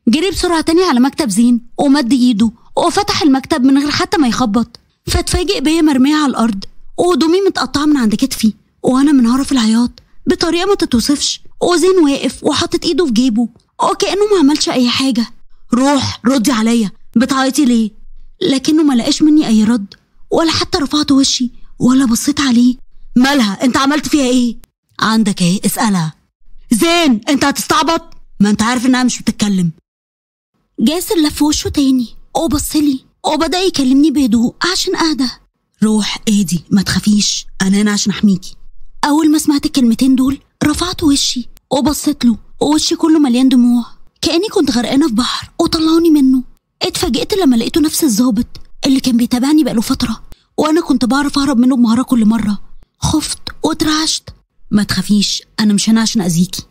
جري بسرعة تاني على مكتب زين ومد إيده وفتح المكتب من غير حتى ما يخبط، فاتفاجئ بيا مرمية على الأرض وهدومي متقطعة من عند كتفي وأنا منهارة في العياط بطريقة ما تتوصفش. وزين واقف وحاطط إيده في جيبه وكأنه ما عملش أي حاجة. روح ردي عليا، بتعيطي ليه؟ لكنه ما لقاش مني أي رد، ولا حتى رفعت وشي ولا بصيت عليه. مالها أنت عملت فيها إيه؟ عندك إيه اسألها. زين أنت هتستعبط؟ ما أنت عارف إنها مش بتتكلم. جاسر لف وشه تاني وبصلي وبدأ يكلمني بهدوء عشان أهدى. روح اهدي ما تخافيش، أنا هنا عشان أحميكي. أول ما سمعت الكلمتين دول رفعت وشي وبصيت له ووشي كله مليان دموع كأني كنت غرقانة في بحر وطلعوني منه. اتفاجئت لما لقيته نفس الظابط اللي كان بيتابعني بقاله فترة وأنا كنت بعرف أهرب منه بمهارة كل مرة. خفت واترعشت. ما تخافيش أنا مش هنا عشان أذيكي.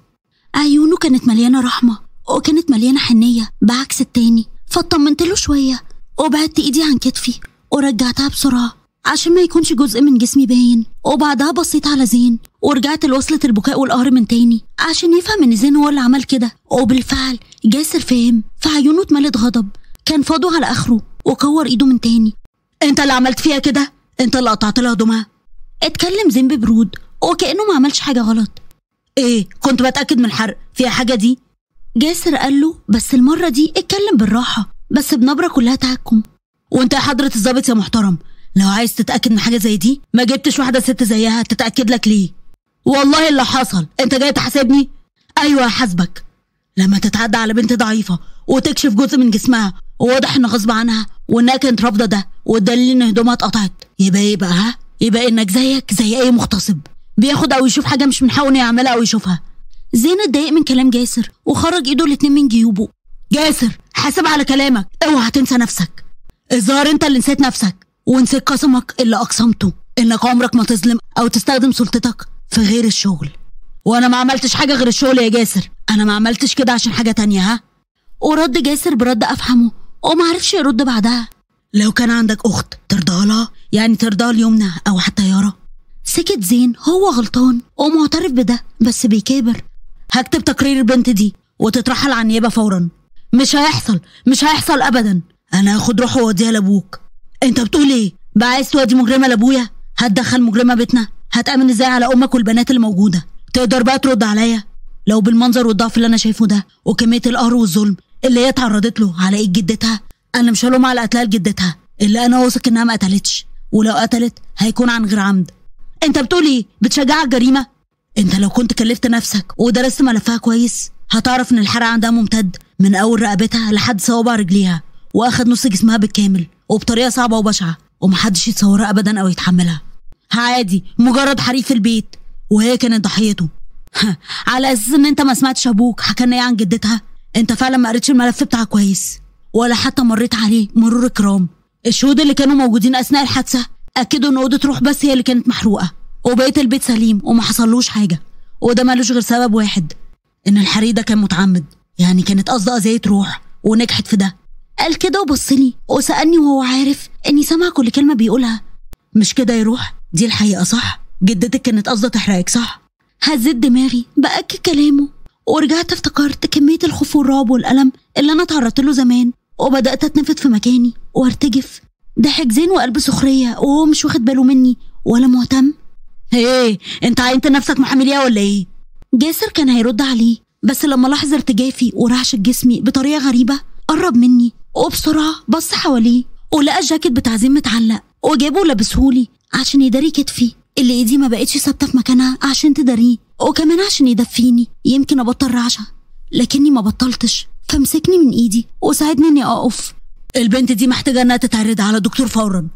عيونه كانت مليانة رحمة وكانت مليانة حنية بعكس التاني، فاطمنت له شوية وبعدت إيدي عن كتفي ورجعتها بسرعة عشان ما يكونش جزء من جسمي باين. وبعدها بصيت على زين ورجعت لوصلة البكاء والقهر من تاني عشان يفهم إن زين هو اللي عمل كده، وبالفعل جاسر فهم فعيونه اتملت غضب. كان فاضه على آخره وكور إيده من تاني. أنت اللي عملت فيها كده، أنت اللي قطعت لها هدومها. اتكلم زين ببرود وكأنه ما عملش حاجة غلط. إيه كنت بتأكد من الحرق فيها حاجة دي؟ جاسر قال له، بس المرة دي اتكلم بالراحة بس بنبرة كلها تهكم. وانت يا حضرة الظابط يا محترم لو عايز تتأكد من حاجة زي دي ما جبتش واحدة ست زيها تتأكد لك ليه؟ والله اللي حصل. انت جاي تحاسبني؟ ايوه هحاسبك. لما تتعدى على بنت ضعيفه وتكشف جزء من جسمها وواضح ان غصب عنها وانها كانت رافضه ده، والدليل ان هدومها اتقطعت، يبقى ايه بقى؟ ها؟ يبقى انك زيك زي اي مغتصب بياخد او يشوف حاجه مش من حقه انه يعملها او يشوفها. زين اتضايق من كلام جاسر وخرج ايده الاتنين من جيوبه. جاسر حاسب على كلامك، اوعى تنسى نفسك. الظاهر انت اللي نسيت نفسك ونسيت قسمك اللي اقسمته انك عمرك ما تظلم او تستخدم سلطتك في غير الشغل. وانا ما عملتش حاجه غير الشغل يا جاسر، انا ما عملتش كده عشان حاجه تانية. ها؟ ورد جاسر برد افهمه وما عرفش يرد بعدها. لو كان عندك اخت ترضاها لها؟ يعني ترضاها ليمنى او حتى يارا؟ سكت زين، هو غلطان ومعترف بده بس بيكابر. هكتب تقرير البنت دي وتترحل عن النيابه فورا. مش هيحصل، مش هيحصل ابدا. انا هاخد روحه واوديها لابوك. انت بتقول ايه؟ بقى عايز تودي مجرمه لابويا؟ هتدخل مجرمه بيتنا؟ هتامن ازاي على امك والبنات اللي موجوده؟ تقدر بقى ترد عليا لو بالمنظر والضعف اللي انا شايفه ده وكميه القهر والظلم اللي هي اتعرضت له على ايد جدتها؟ انا مش هلوم على قتلها لجدتها اللي انا واثق انها ما قتلتش، ولو قتلت هيكون عن غير عمد. انت بتقول ايه؟ بتشجع الجريمه؟ انت لو كنت كلفت نفسك ودرست ملفها كويس هتعرف ان الحرق عندها ممتد من اول رقبتها لحد صوابع رجليها، واخد نص جسمها بالكامل وبطريقه صعبه وبشعه ومحدش يتصورها ابدا او يتحملها. عادي مجرد حريق في البيت وهي كانت ضحيته. على اساس ان انت ما سمعتش ابوك حكى لنا ايه عن جدتها؟ انت فعلا ما قريتش الملف بتاعها كويس ولا حتى مريت عليه مرور الكرام. الشهود اللي كانوا موجودين اثناء الحادثه اكدوا ان اوضه روح بس هي اللي كانت محروقه وبقيه البيت سليم وما حصلوش حاجه، وده مالوش غير سبب واحد، ان الحريق ده كان متعمد، يعني كانت قصده اذيه روح ونجحت في ده. قال كده وبصلي وسالني وهو عارف اني سامعه كل كلمه بيقولها. مش كده يا روح؟ دي الحقيقه صح؟ جدتك كانت قصده تحرقك صح؟ هزيت دماغي باكد كلامه، ورجعت افتكرت كميه الخوف والرعب والالم اللي انا اتعرضت له زمان، وبدات اتنفض في مكاني وارتجف. ضحك زين وقلب سخريه وهو مش واخد باله مني ولا مهتم. ايه انت عينت نفسك محامي ليها ولا ايه؟ جاسر كان هيرد عليه بس لما لاحظ ارتجافي ورعشه جسمي بطريقه غريبه قرب مني، وبسرعه بص حواليه ولقى الجاكيت بتاع زين متعلق وجابه ولبسهولي عشان يداري كتفي اللي ايدي ما بقتش ثابته في مكانها عشان تداريه، وكمان عشان يدفيني يمكن ابطل رعشه، لكني ما بطلتش فمسكني من ايدي وساعدني اني اقف. البنت دي محتاجه انها تتعرض على دكتور فورا.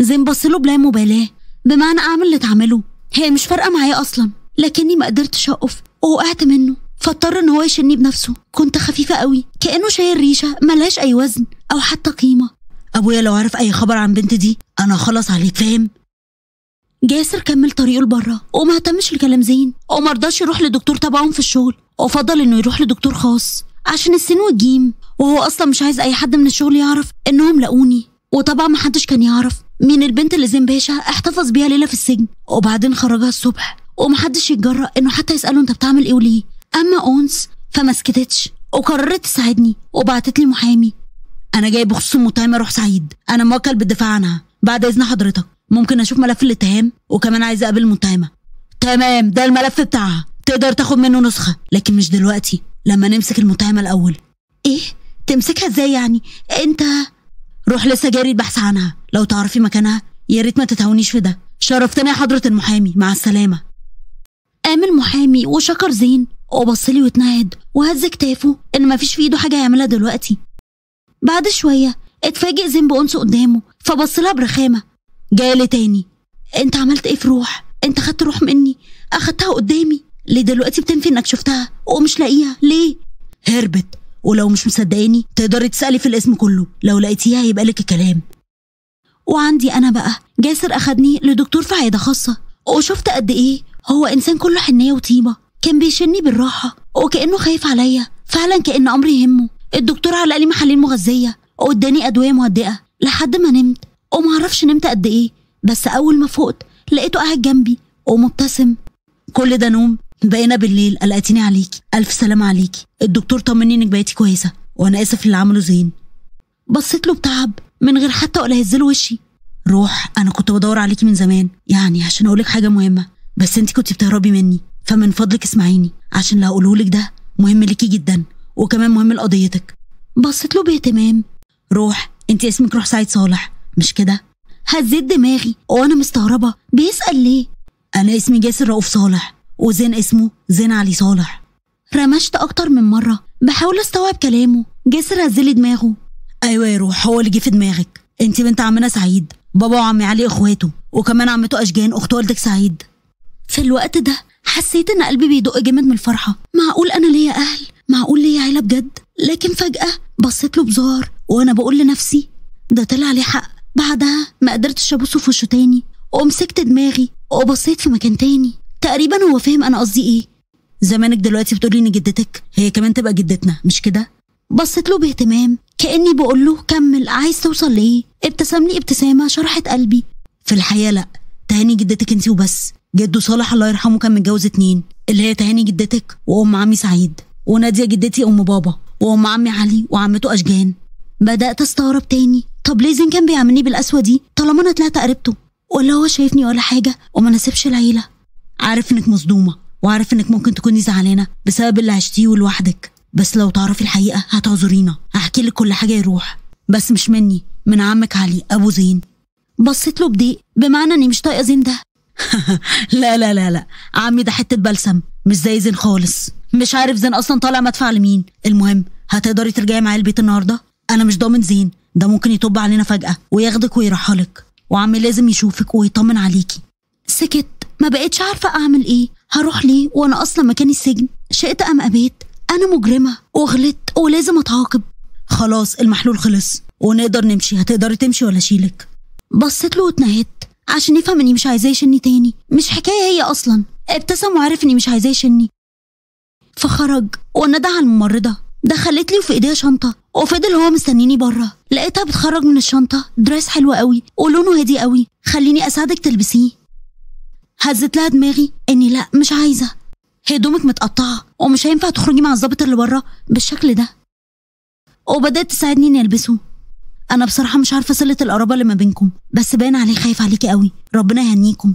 زين بصله بلا مبالاه، بمعنى اعمل اللي اتعمله، هي مش فارقه معايا اصلا، لكني ما قدرتش اقف ووقعت منه فاضطر ان هو يشني بنفسه. كنت خفيفه قوي كانه شايل ريشه ملهاش اي وزن او حتى قيمه. ابويا لو عرف اي خبر عن البنت دي انا هخلص عليك، فاهم؟ جاسر كمل طريقه لبره وما اهتمش لكلام زين وما رضاش يروح لدكتور تبعهم في الشغل، وفضل انه يروح لدكتور خاص عشان السين والجيم، وهو اصلا مش عايز اي حد من الشغل يعرف انهم لاقوني. وطبعا ما حدش كان يعرف مين البنت اللي زين باشا احتفظ بيها ليله في السجن وبعدين خرجها الصبح، ومحدش يتجرأ انه حتى يساله انت بتعمل ايه وليه. اما انس فما سكتتش وقررت تساعدني وبعتت لي محامي. انا جاي بخصوص المتهمه روح سعيد، انا موكل بالدفاع عنها، بعد اذن حضرتك ممكن اشوف ملف الاتهام؟ وكمان عايز اقابل المتهمه. تمام، ده الملف بتاعها تقدر تاخد منه نسخه، لكن مش دلوقتي لما نمسك المتهمه الاول. ايه تمسكها ازاي يعني؟ انت روح لسه جاري البحث عنها، لو تعرفي مكانها يا ريت ما تتهاونيش في ده. شرفتني يا حضره المحامي، مع السلامه. قام المحامي وشكر زين وبصلي واتنهد وهز كتافه ان مفيش في ايده حاجه يعملها دلوقتي. بعد شويه اتفاجئ زين بانس قدامه فبصلها برخامه. جايه لي تاني؟ انت عملت ايه في روح؟ انت خدت روح مني، اخدتها قدامي، ليه دلوقتي بتنفي انك شفتها ومش لاقيها؟ ليه؟ هربت، ولو مش مصدقاني تقدري تسالي في الاسم كله، لو لقيتيها هيبقى لك الكلام. وعندي انا بقى جاسر اخدني لدكتور في عياده خاصه، وشفت قد ايه هو انسان كله حنيه وطيبه. كان بيشني بالراحه وكانه خايف عليا، فعلا كان امري يهمه. الدكتور علق لي محاليل مغذيه واداني ادويه مهدئه لحد ما نمت، ومعرفش نمت قد ايه، بس اول ما فقت لقيته قاعد جنبي ومبتسم. كل ده نوم؟ بقينا بالليل، قلقتيني عليكي، الف سلامه عليكي، الدكتور طمني انك بقيتي كويسه، وانا اسف اللي عمله زين. بصيت له بتعب من غير حتى ولا هزله وشي. روح انا كنت بدور عليكي من زمان، يعني عشان اقولك حاجه مهمه، بس انت كنت بتهربي مني، فمن فضلك اسمعيني عشان اللي هقولهولك ده مهم ليكي جدا، وكمان مهم لقضيتك. بصيت له باهتمام. روح انت اسمك روح سعيد صالح مش كده؟ هزيت دماغي وانا مستغربه بيسال ليه. انا اسمي جاسر رؤوف صالح، وزين اسمه زين علي صالح. رمشت اكتر من مره بحاول استوعب كلامه. جاسر هزلي دماغه. ايوه يا روح، هو اللي جه في دماغك. انت بنت عمنا سعيد، بابا وعمي علي اخواته، وكمان عمته اشجان اخت والدك سعيد. في الوقت ده حسيت ان قلبي بيدق جامد من الفرحه. معقول انا ليا اهل؟ معقول ليا عيله بجد؟ لكن فجاه بصيت له بزار وانا بقول لنفسي ده طلع لي حق. بعدها ما قدرتش ابص في وشه تاني، ومسكت دماغي وبصيت في مكان تاني. تقريبا هو فاهم انا قصدي ايه. زمانك دلوقتي بتقولي ان جدتك هي كمان تبقى جدتنا، مش كده؟ بصيت له باهتمام كاني بقول له كمل، عايز توصل ليه؟ ابتسم لي ابتسامه شرحت قلبي. في الحقيقه لا، تهاني جدتك انتي وبس. جدو صالح الله يرحمه كان متجوز 2 اللي هي تهاني جدتك وام عمي سعيد، وناديه جدتي ام بابا، وام عمي علي وعمته اشجان. بدات استغرب تاني، طب ليه زين كان بيعاملني بالقسوه دي طالما انا طلعت قريبته؟ ولا هو شايفني ولا حاجه وما ناسبش العيله؟ عارف انك مصدومه، وعارف انك ممكن تكوني زعلانه بسبب اللي هشتيه لوحدك، بس لو تعرفي الحقيقه هتعذرينا. هحكي لك كل حاجه يا روح، بس مش مني، من عمك علي ابو زين. بصيت له بضيق، بمعنى اني مش طايقه زين ده. لا لا لا لا، عمي ده حته بلسم، مش زي زين خالص. مش عارف زين اصلا طالع مدفع لمين. المهم هتقدري ترجعي معايا البيت النهارده؟ انا مش ضامن زين، ده ممكن يطب علينا فجاه وياخدك ويرحلك، وعمي لازم يشوفك ويطمن عليكي. سكت، ما بقتش عارفه اعمل ايه. هروح ليه وانا اصلا مكاني السجن؟ شئت ام ابيت انا مجرمه وغلطت ولازم اتعاقب. خلاص المحلول خلص ونقدر نمشي. هتقدري تمشي ولا اشيلك؟ بصيت له واتنهدت عشان يفهم اني مش عايزاه يشني تاني، مش حكايه هي اصلا. ابتسم وعارف اني مش عايزاه يشني، فخرج ونادى على الممرضه. دخلت لي وفي ايديها شنطه، وفضل هو مستنيني بره. لقيتها بتخرج من الشنطه دريس حلو قوي ولونه هادي قوي. خليني اساعدك تلبسيه. هزت لها دماغي اني لا مش عايزه، هدومك متقطعه ومش هينفع تخرجي مع الظابط اللي بره بالشكل ده. وبدات تساعدني اني البسه. انا بصراحه مش عارفه صله القرابه اللي ما بينكم، بس باين عليه خايف عليكي قوي، ربنا يهنيكم.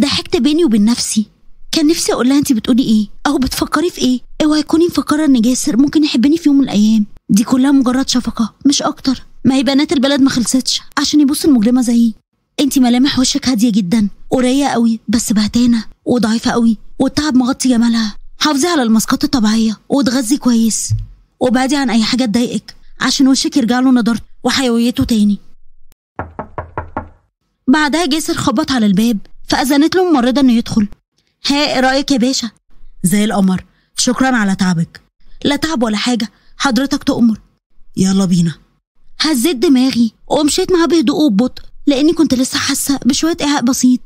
ضحكت بيني وبين نفسي، كان نفسي اقول لها انت بتقولي ايه او بتفكري في ايه؟ اوعي تكوني مفكره ان جاسر ممكن يحبني في يوم من الايام، دي كلها مجرد شفقه مش اكتر. ما هي بنات البلد ما خلصتش عشان يبص المجرمه زيي. انت ملامح وشك هاديه جدا ورايقه قوي، بس بهتانه وضعيفه قوي والتعب مغطي جمالها. حافظي على الماسكات الطبيعيه وتغذي كويس، وابعدي عن اي حاجه تضايقك عشان وشك يرجع له نضارته وحيويته تاني. بعدها جاسر خبط على الباب، فأذنت له ممرضة انه يدخل. ها ايه رأيك يا باشا؟ زي القمر، شكرا على تعبك. لا تعب ولا حاجة، حضرتك تؤمر. يلا بينا. هزيت دماغي ومشيت معاه بهدوء وببطء لأني كنت لسه حاسة بشوية إيهاق بسيط.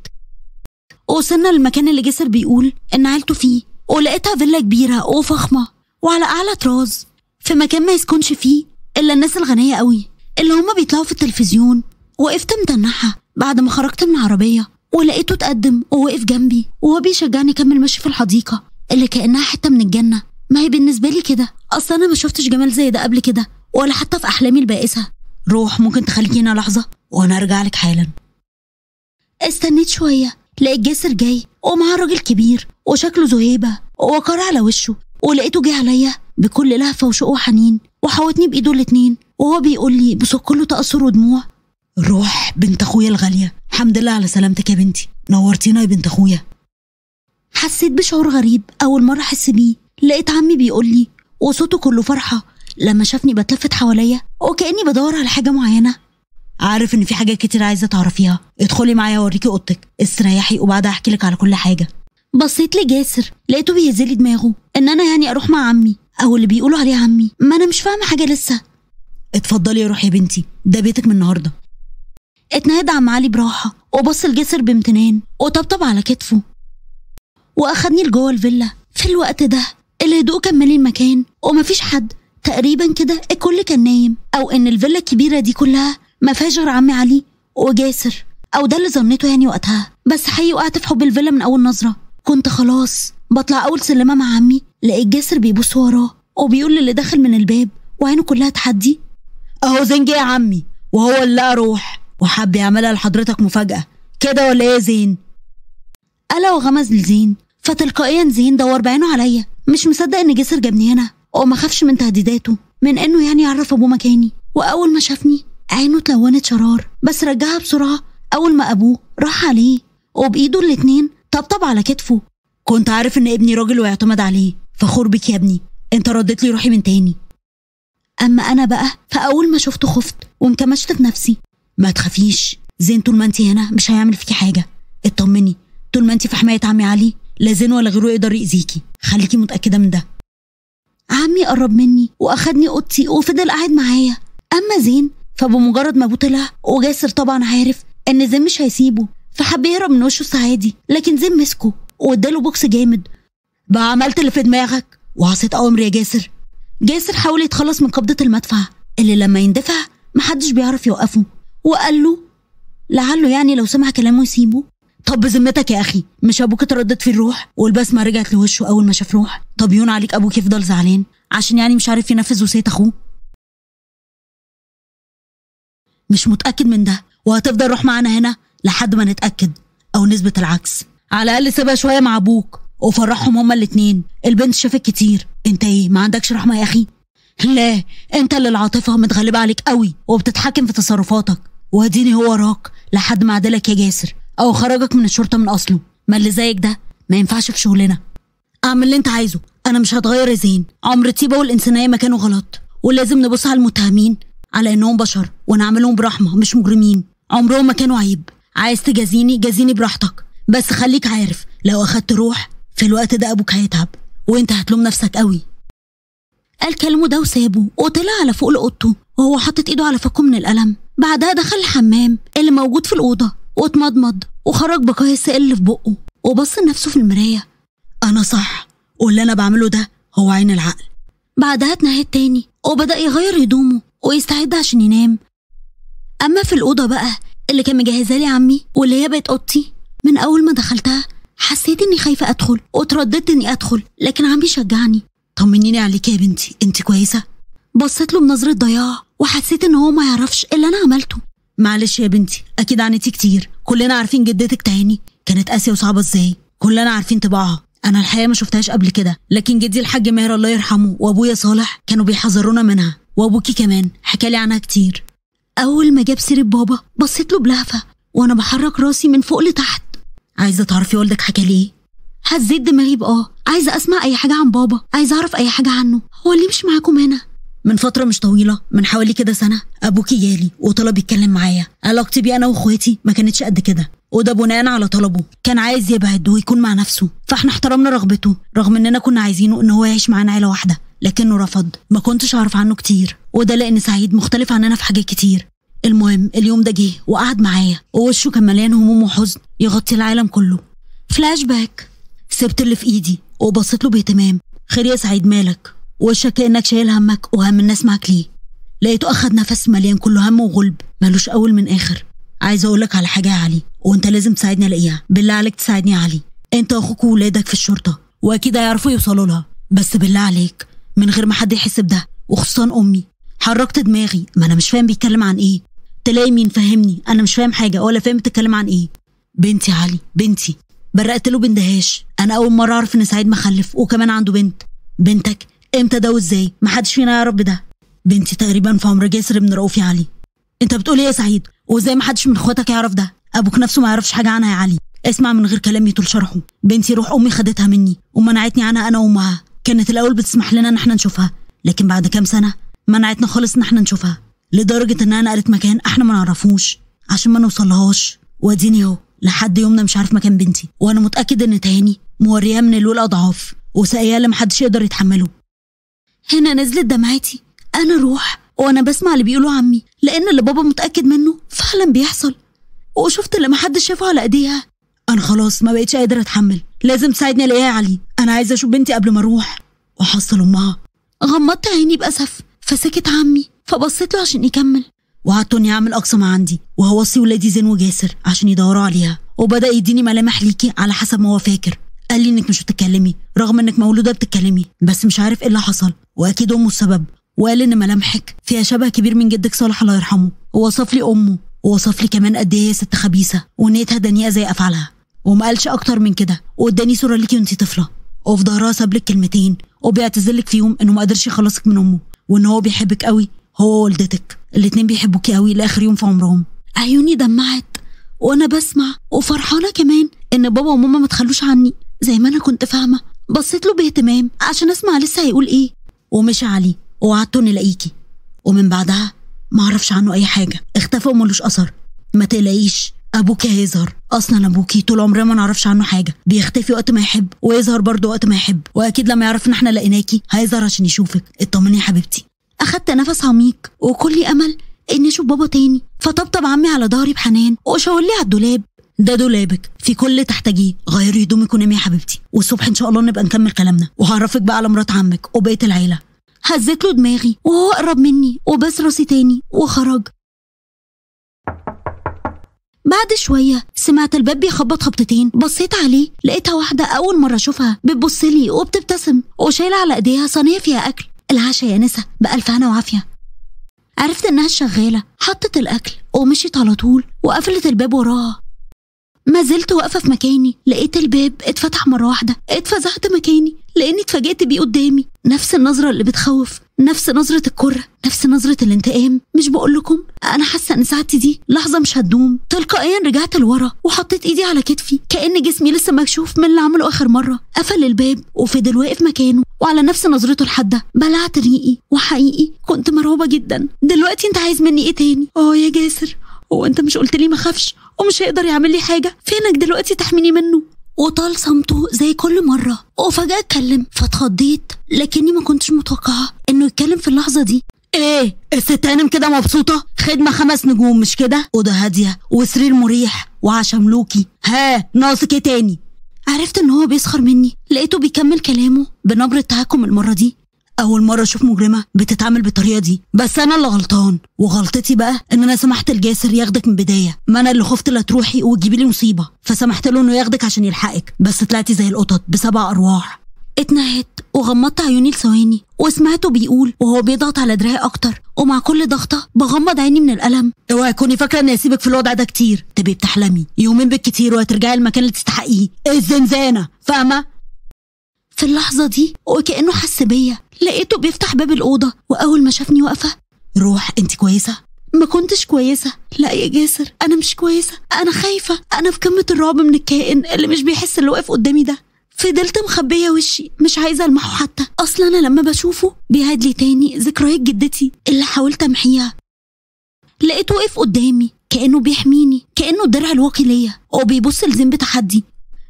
وصلنا للمكان اللي جاسر بيقول إن عيلته فيه، ولقيتها فيلا كبيرة وفخمة وعلى أعلى طراز، في مكان ما يسكنش فيه إلا الناس الغنية قوي اللي هما بيطلعوا في التلفزيون. وقفت متنحه بعد ما خرجت من العربيه، ولقيته اتقدم ووقف جنبي وهو بيشجعني اكمل مشي في الحديقه اللي كانها حته من الجنه. ما هي بالنسبه لي كده، اصل انا ما شفتش جمال زي ده قبل كده ولا حتى في احلامي البائسه. روح ممكن تخليكي هنا لحظه وانا ارجع لك حالا. استنيت شويه، لقيت جاسر جاي ومعاه راجل كبير وشكله زهيبه ووقار على وشه، ولقيته جه عليا بكل لهفه وشوق وحنين وحوتني بايده الاتنين وهو بيقول لي بصوت كله تأثر ودموع: روح بنت اخويا الغاليه، الحمد لله على سلامتك يا بنتي، نورتينا يا بنت اخويا. حسيت بشعور غريب اول مره احس بيه. لقيت عمي بيقول لي وصوته كله فرحه لما شافني بتلفت حواليا وكاني بدور على حاجه معينه: عارف ان في حاجات كتير عايزه تعرفيها، ادخلي معايا اوريكي اوضتك، استريحي وبعدها احكي لك على كل حاجه. بصيت لجاسر لقيته بيهزلي دماغه ان انا يعني اروح مع عمي او اللي بيقولوا عليه عمي، ما انا مش فاهمه حاجه لسه. اتفضلي يا روح يا بنتي، ده بيتك من النهارده. اتنهد عم علي براحه وبص لجاسر بامتنان وطبطب على كتفه واخدني لجوه الفيلا. في الوقت ده الهدوء كان مالي المكان ومفيش حد، تقريبا كده الكل كان نايم، او ان الفيلا الكبيره دي كلها ما فيهاش غير عمي علي وجاسر، او ده اللي ظنيته يعني وقتها. بس حقيقي وقعت في حب الفيلا من اول نظره. كنت خلاص بطلع اول سلمه مع عمي، لقيت جاسر بيبص وراه وبيقول للي داخل من الباب وعينه كلها تحدي: اهو زين جه يا عمي، وهو اللي لقى روح وحب يعملها لحضرتك مفاجاه كده ولا ايه يا زين؟ قلق وغمز لزين، فتلقائيا زين دور بعينه عليا مش مصدق ان جاسر جابني هنا، وما خافش من تهديداته من انه يعني يعرف ابوه مكاني. واول ما شافني عينه اتلونت شرار، بس رجعها بسرعه اول ما ابوه راح عليه وبايده الاتنين طبطب على كتفه كنت عارف ان ابني راجل ويعتمد عليه، فخور بك يا ابني، انت رديت لي روحي من تاني. اما انا بقى فاول ما شفته خفت وانكمشت في نفسي. ما تخافيش زين، طول ما انت هنا مش هيعمل فيكي حاجه، اطمني. طول ما انت في حمايه عمي علي لا زين ولا غيره يقدر يأذيكي، خليكي متاكده من ده. عمي قرب مني واخدني اوضتي وفضل قاعد معايا. اما زين فبمجرد ما بوطلع، وجاسر طبعا عارف ان زين مش هيسيبه فحب يهرب من وشه السعادي، لكن زين مسكه واداله بوكس جامد. بقى عملت اللي في دماغك وعصيت اوامر يا جاسر. جاسر حاول يتخلص من قبضه المدفع اللي لما يندفع محدش بيعرف يوقفه، وقال له لعله يعني لو سمع كلامه يسيبه. طب بذمتك يا اخي مش ابوك اتردد في الروح والبسمه رجعت لوشه اول ما شاف روح؟ طب يون عليك ابوك يفضل زعلان عشان يعني مش عارف ينفذ وصيه اخوه؟ مش متاكد من ده، وهتفضل روح معانا هنا لحد ما نتاكد او نثبت العكس. على الاقل سيبها شويه مع ابوك وفرحهم هما الاتنين، البنت شافت كتير. انت ايه ما عندكش رحمه يا اخي؟ لا انت اللي العاطفه متغلبه عليك قوي وبتتحكم في تصرفاتك، واديني هو وراك لحد ما اعدلك يا جاسر او خرجك من الشرطه من اصله. ما اللي زيك ده ما ينفعش في شغلنا. اعمل اللي انت عايزه، انا مش هتغير يا زين. عمر طيبه والانسانيه ما كانوا غلط، ولازم نبص على المتهمين على انهم بشر ونعملهم برحمه مش مجرمين، عمرهم ما كانوا عيب. عايز تجازيني جازيني براحتك، بس خليك عارف لو اخدت روح في الوقت ده ابوك هيتعب وانت هتلوم نفسك قوي. قال كلمه ده وسابه وطلع على فوق لاوضته وهو حاطط ايده على فكه من القلم. بعدها دخل الحمام اللي موجود في الاوضه واتمضمض وخرج بقايا السائل في بقه وبص لنفسه في المرايه. انا صح واللي انا بعمله ده هو عين العقل. بعدها اتنهد تاني وبدا يغير هدومه ويستعد عشان ينام. اما في الاوضه بقى اللي كان مجهزها لي عمي واللي هي بقت اوضتي، من اول ما دخلتها حسيت اني خايفه ادخل وترددت اني ادخل، لكن عمي شجعني. طمنيني عليكي يا بنتي انت كويسه؟ بصيت له بنظره ضياع وحسيت ان هو ما يعرفش اللي انا عملته. معلش يا بنتي اكيد عانيتي كتير، كلنا عارفين جدتك تهاني كانت قاسيه وصعبه ازاي، كلنا عارفين طباعها. انا الحقيقه ما شفتهاش قبل كده، لكن جدي الحاج ماهر الله يرحمه وابويا صالح كانوا بيحذرونا منها، وابوكي كمان حكالي عنها كتير. اول ما جاب سيره بابا بصيت له بلهفه وانا بحرك راسي من فوق لتحت. عايزه تعرفي والدك حكى ليه؟ هزيت دماغي باه، عايزه اسمع اي حاجه عن بابا، عايزه اعرف اي حاجه عنه. هو ليه مش معاكم هنا؟ من فتره مش طويله، من حوالي كده سنه، ابوكي جالي وطلب يتكلم معايا. علاقتي بيه انا واخواتي ما كانتش قد كده، وده بناء على طلبه. كان عايز يبعد ويكون مع نفسه، فاحنا احترمنا رغبته رغم اننا كنا عايزينه ان هو يعيش معانا عيله واحده، لكنه رفض. ما كنتش اعرف عنه كتير، وده لان سعيد مختلف عننا في حاجات كتير. المهم اليوم ده جه وقعد معايا ووشه كان مليان هموم وحزن يغطي العالم كله. فلاش باك، سبت اللي في ايدي وبصيت له باهتمام. خير يا سعيد مالك؟ وشك كانك شايل همك وهم الناس معاك ليه؟ لقيته اخد نفس مليان كله هم وغلب مالوش اول من اخر. عايزه اقول لك على حاجه يا علي وانت لازم تساعدني الاقيها، بالله عليك تساعدني يا علي. انت واخوك وولادك في الشرطه واكيد هيعرفوا يوصلوا لها، بس بالله عليك من غير ما حد يحس بده، وخصوصا امي. حركت دماغي، ما انا مش فاهم بيتكلم عن ايه، تلاقي مين فهمني انا مش فاهم حاجه ولا فاهم بتتكلم عن ايه. بنتي علي بنتي، برقت له باندهاش. انا اول مره اعرف ان سعيد مخلف وكمان عنده بنت. بنتك امتى ده وازاي؟ ما حدش فينا يعرف بده. بنتي تقريبا في عمر جاسر بن رؤوف يا علي. انت بتقول ايه يا سعيد؟ وازاي ما حدش من اخواتك يعرف ده؟ ابوك نفسه ما يعرفش حاجه عنها يا علي. اسمع من غير كلامي طول شرحه، بنتي روح امي خدتها مني ومنعتني عنها انا وامها. كانت الاول بتسمح لنا ان احنا نشوفها، لكن بعد كام سنه منعتنا خالص ان احنا نشوفها، لدرجه انها نقلت مكان احنا ما نعرفوش عشان ما نوصلهاش. واديني اهو لحد يومنا مش عارف مكان بنتي، وانا متاكد ان تهاني موريها من الولى اضعاف وساقيها لمحدش يقدر يتحمله. هنا نزلت دمعتي. انا روح وانا بسمع اللي بيقولوا عمي، لان اللي بابا متاكد منه فعلا بيحصل، وشفت اللي محدش شافه على ايديها. انا خلاص ما بقتش قادره اتحمل، لازم تساعدني الاقيها يا علي، انا عايزه اشوف بنتي قبل ما اروح واحصل امها. غمضت عيني باسف فسكت عمي، فبصيت له عشان يكمل. وقعدت اني اعمل اقصى ما عندي وهوصي ولادي زين وجاسر عشان يدوروا عليها، وبدا يديني ملامح ليكي على حسب ما هو فاكر. قال لي انك مش بتتكلمي رغم انك مولوده بتتكلمي، بس مش عارف ايه اللي حصل واكيد امه السبب. وقال ان ملامحك فيها شبه كبير من جدك صالح الله يرحمه، ووصف لي امه ووصف لي كمان قد ايه هي ست خبيثه ونيتها دنيئه زي افعالها، وما قالش اكتر من كده. واداني صوره ليكي وانتي طفله، وفي ظهرها ساب لك كلمتين وبيعتذرلك فيهم انه ما قدرش يخلصك من امه، وان هو بيحبك قوي هو ووالدتك، الاتنين بيحبوكي قوي لاخر يوم في عمرهم. عيوني دمعت وانا بسمع وفرحانه كمان ان بابا وماما ما تخلوش عني، زي ما أنا كنت فاهمة، بصيت له باهتمام عشان أسمع لسه هيقول إيه، ومشي عليه وقعدت نلاقيكي، ومن بعدها معرفش عنه أي حاجة، اختفى وملوش أثر. ما تقلقيش، أبوك هيظهر، أصلا أبوكي طول عمري ما نعرفش عنه حاجة، بيختفي وقت ما يحب ويظهر برضه وقت ما يحب، وأكيد لما يعرف إن إحنا لقيناكي هيظهر عشان يشوفك، اطمني يا حبيبتي. أخدت نفس عميق وكل أمل إني أشوف بابا تاني، فطبطب عمي على ضهري بحنان وشاور لي على الدولاب، ده دولابك في كل اللي تحتاجيه، غيري هدومك ونامي يا حبيبتي، والصبح ان شاء الله نبقى نكمل كلامنا، وهعرفك بقى على مرات عمك وبقيه العيله. هزيت له دماغي وهو قرب مني وباس راسي تاني وخرج. بعد شويه سمعت الباب بيخبط خبطتين، بصيت عليه لقيتها واحده اول مره اشوفها بتبص لي وبتبتسم وشايله على ايديها صينيه فيها اكل، العشاء يا نسا بألف هنا وعافيه. عرفت انها الشغاله، حطت الاكل ومشيت على طول وقفلت الباب وراها. ما زلت واقفه في مكاني، لقيت الباب اتفتح مره واحده، اتفزعت مكاني لاني اتفاجئت بيه قدامي، نفس النظره اللي بتخوف، نفس نظره الكره، نفس نظره الانتقام. مش بقول لكم انا حاسه ان ساعتي دي لحظه مش هتدوم. تلقائيا رجعت لورا وحطيت ايدي على كتفي كأن جسمي لسه مكشوف من اللي عمله اخر مره. قفل الباب وفضل واقف مكانه وعلى نفس نظرته الحاده. بلعت ريقي وحقيقي كنت مرعوبه جدا. دلوقتي انت عايز مني ايه تاني؟ اه يا جاسر، هو انت مش قلت لي ما خافش ومش هيقدر يعمل لي حاجه؟ فينك دلوقتي تحميني منه؟ وطال صمته زي كل مره، وفجاه اتكلم فاتخضيت، لكني ما كنتش متوقعه انه يتكلم في اللحظه دي. ايه الست هانم كده مبسوطه؟ خدمه 5 نجوم مش كده؟ اوضه هاديه وسرير مريح وعشا ملوكي، ها ناقصك ايه تاني؟ عرفت ان هو بيسخر مني، لقيته بيكمل كلامه بنبره تهكم المره دي. أول مرة أشوف مجرمة بتتعامل بالطريقة دي، بس أنا اللي غلطان، وغلطتي بقى إن أنا سمحت لجاسر ياخدك من البداية، ما أنا اللي خفت لا تروحي وتجيبي لي مصيبة، فسمحت له إنه ياخدك عشان يلحقك، بس طلعتي زي القطط ب7 أرواح. اتنهدت وغمضت عيوني لثواني، وسمعته بيقول وهو بيضغط على دراعي أكتر، ومع كل ضغطة بغمض عيني من الألم. أوعي تكوني فاكرة إني هسيبك في الوضع ده كتير، تبقي بتحلمي، يومين بالكتير وهترجعي المكان اللي تستحقيه، الزنزانة، فاهمة؟ في اللحظة دي وكأنه حس بيا، لقيته بيفتح باب الأوضة، وأول ما شافني واقفة، روح أنت كويسة؟ ما كنتش كويسة، لا يا جاسر أنا مش كويسة، أنا خايفة، أنا في قمة الرعب من الكائن اللي مش بيحس اللي واقف قدامي ده. فضلت مخبية وشي مش عايزة ألمحه حتى، أصل أنا لما بشوفه بيعاد لي تاني ذكريات جدتي اللي حاولت أمحيها. لقيته واقف قدامي كأنه بيحميني، كأنه الدرع الواقي ليا، وبيبص لزين بتحدي.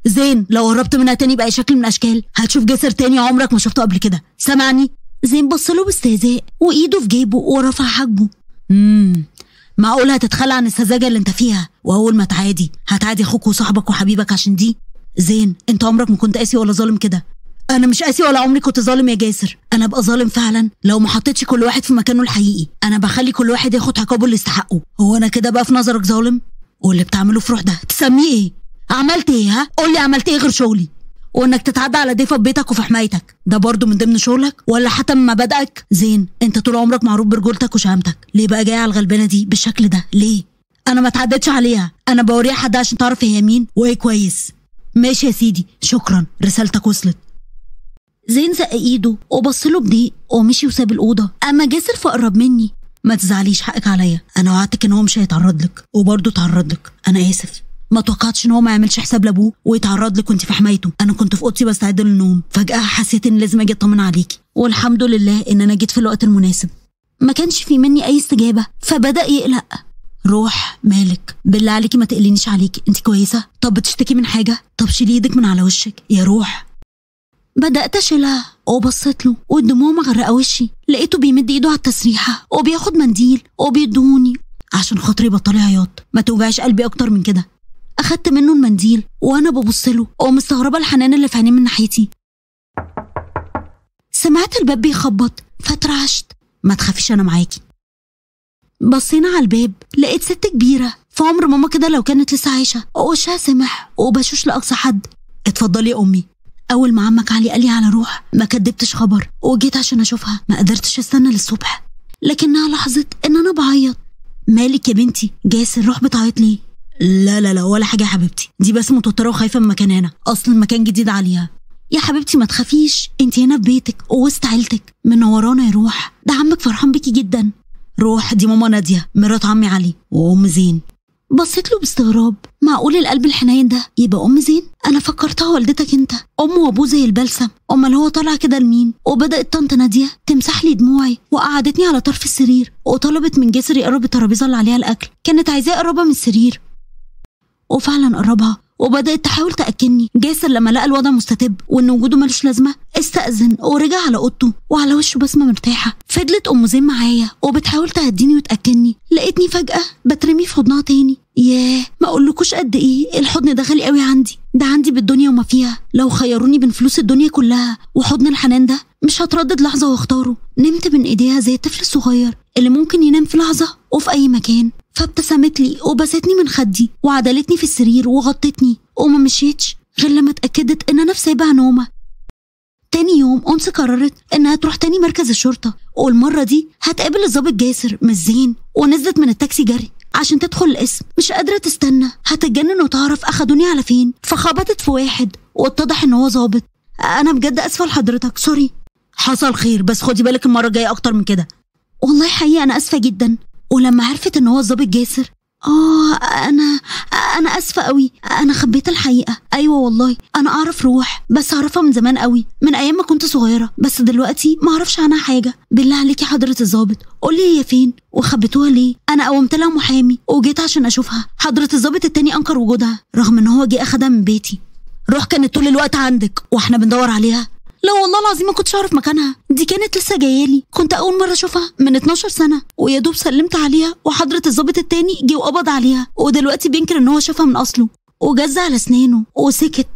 زين لو قربت منها تاني بأي شكل من الأشكال هتشوف جسر تاني عمرك ما شفته قبل كده، سمعني؟ زين بصله باستهزاء وإيده في جيبه ورفع حاجبه. معقول هتتخلى عن السذاجة اللي أنت فيها؟ وأول ما تعادي هتعادي أخوك وصاحبك وحبيبك عشان دي؟ زين أنت عمرك ما كنت قاسي ولا ظالم كده. أنا مش قاسي ولا عمري كنت ظالم يا جاسر، أنا أبقى ظالم فعلا لو ما حطيتش كل واحد في مكانه الحقيقي، أنا بخلي كل واحد ياخد عقابه اللي يستحقه. هو أنا كده بقى في نظرك ظالم؟ واللي بتعمله في روح ده تسميه إيه؟ عملت ايه ها؟ قولي عملت ايه غير شغلي؟ وانك تتعدى على ضيفه في بيتك وفي حمايتك، ده برضه من ضمن شغلك ولا حتى من مبادئك؟ زين انت طول عمرك معروف برجولتك وشهامتك، ليه بقى جاي على الغلبانه دي بالشكل ده؟ ليه؟ انا ما تعدتش عليها، انا بوريها حد عشان تعرف هي مين وايه كويس. ماشي يا سيدي، شكرا رسالتك وصلت. زين زق ايده وبصله بضيق ومشي وساب الاوضه. اما جاسر فقرب مني، ما تزعليش حقك عليا، انا وعدتك ان هو مش هيتعرض لك وبرضه اتعرض لك، انا اسف. ما توقعتش ان هو ما يعملش حساب لابوه ويتعرض لك وانت في حمايته، انا كنت في اوضتي بستعد للنوم، فجأة حسيت ان لازم اجي اطمن عليكي، والحمد لله ان انا جيت في الوقت المناسب. ما كانش في مني اي استجابه، فبدأ يقلق. روح مالك؟ بالله عليكي ما تقلينيش عليكي، انت كويسه؟ طب بتشتكي من حاجه؟ طب شيلي ايدك من على وشك يا روح. بدأت اشيلها وبصيت له والدموع مغرقه وشي، لقيته بيمد ايده على التسريحه وبياخد منديل وبيدوني عشان خاطري بطلي عياط، ما توجعش قلبي اكتر من كده. أخدت منه المنديل وأنا ببصله ومستغربة الحنان اللي في عينيه من ناحيتي. سمعت الباب بيخبط فاترعشت. ما تخافيش أنا معاكي. بصينا على الباب، لقيت ست كبيرة في عمر ماما كده لو كانت لسه عايشة، وشها سمح وبشوش لأقصى حد. اتفضلي يا أمي. أول ما عمك علي قال لي على روح ما كدبتش خبر وجيت عشان أشوفها، ما قدرتش أستنى للصبح، لكنها لاحظت إن أنا بعيط. مالك يا بنتي؟ جاسر روح بتعيط ليه؟ لا لا لا ولا حاجة يا حبيبتي، دي بس متوترة وخايفة من مكاننا، أصل المكان جديد عليها. يا حبيبتي ما تخافيش، أنت هنا في بيتك ووسط عيلتك، منورانا يا روح، ده عمك فرحان بيكي جدا. روح دي ماما ناديه مرات عمي علي وأم زين. بصيت له باستغراب. معقول القلب الحنين ده يبقى ام زين؟ انا فكرتها والدتك انت، ام وابوه زي البلسم، امال هو طالع كده لمين؟ وبدات طنط ناديه تمسح لي دموعي وقعدتني على طرف السرير، وطلبت من جسر يقرب الترابيزه اللي عليها الاكل، كانت عايزاه يقربها من السرير. وفعلا قربها وبدات تحاول تاكلني. جاسر لما لقى الوضع مستتب وان وجوده ملوش لازمه استاذن ورجع على اوضته، وعلى وشه بسمه مرتاحه. فضلت ام زين معايا وبتحاول تهديني وتاكلني، لقيتني فجاه بترمي في حضنها تاني. ياه، ما اقولكوش قد ايه الحضن ده غالي قوي عندي، ده عندي بالدنيا وما فيها. لو خيروني بين فلوس الدنيا كلها وحضن الحنان ده مش هتردد لحظه واختاره. نمت من ايديها زي الطفل الصغير اللي ممكن ينام في لحظه وفي اي مكان، فابتسمت لي وبستني من خدي وعدلتني في السرير وغطتني، وما مشيتش غير لما اتاكدت ان انا في سايبها نومه. تاني يوم أنس قررت انها تروح تاني مركز الشرطه، والمره دي هتقابل الضابط جاسر مش زين. ونزلت من التاكسي جري عشان تدخل القسم، مش قادره تستنى، هتتجنن وتعرف اخدوني على فين. فخبطت في واحد واتضح ان هو ضابط. انا بجد اسفه لحضرتك، سوري. حصل خير، بس خدي بالك المره الجايه اكتر من كده. والله حقيقي انا اسفه جدا. ولما عرفت ان هو الضابط جاسر، انا اسفه قوي، انا خبيت الحقيقه. ايوه والله انا اعرف روح، بس اعرفها من زمان قوي، من ايام ما كنت صغيره، بس دلوقتي ما اعرفش عنها حاجه. بالله عليكي حضره الضابط قولي هي فين وخبيتوها ليه؟ انا قومت لها محامي وجيت عشان اشوفها، حضره الضابط التاني انكر وجودها رغم ان هو جه اخدها من بيتي. روح كانت طول الوقت عندك واحنا بندور عليها؟ لا والله العظيم ما كنتش اعرف مكانها، دي كانت لسه جايالي، كنت اول مره اشوفها من 12 سنه، ويا دوب سلمت عليها وحضره الضابط التاني جه وقبض عليها، ودلوقتي بينكر ان هو شافها من اصله وجز على اسنانه وسكت.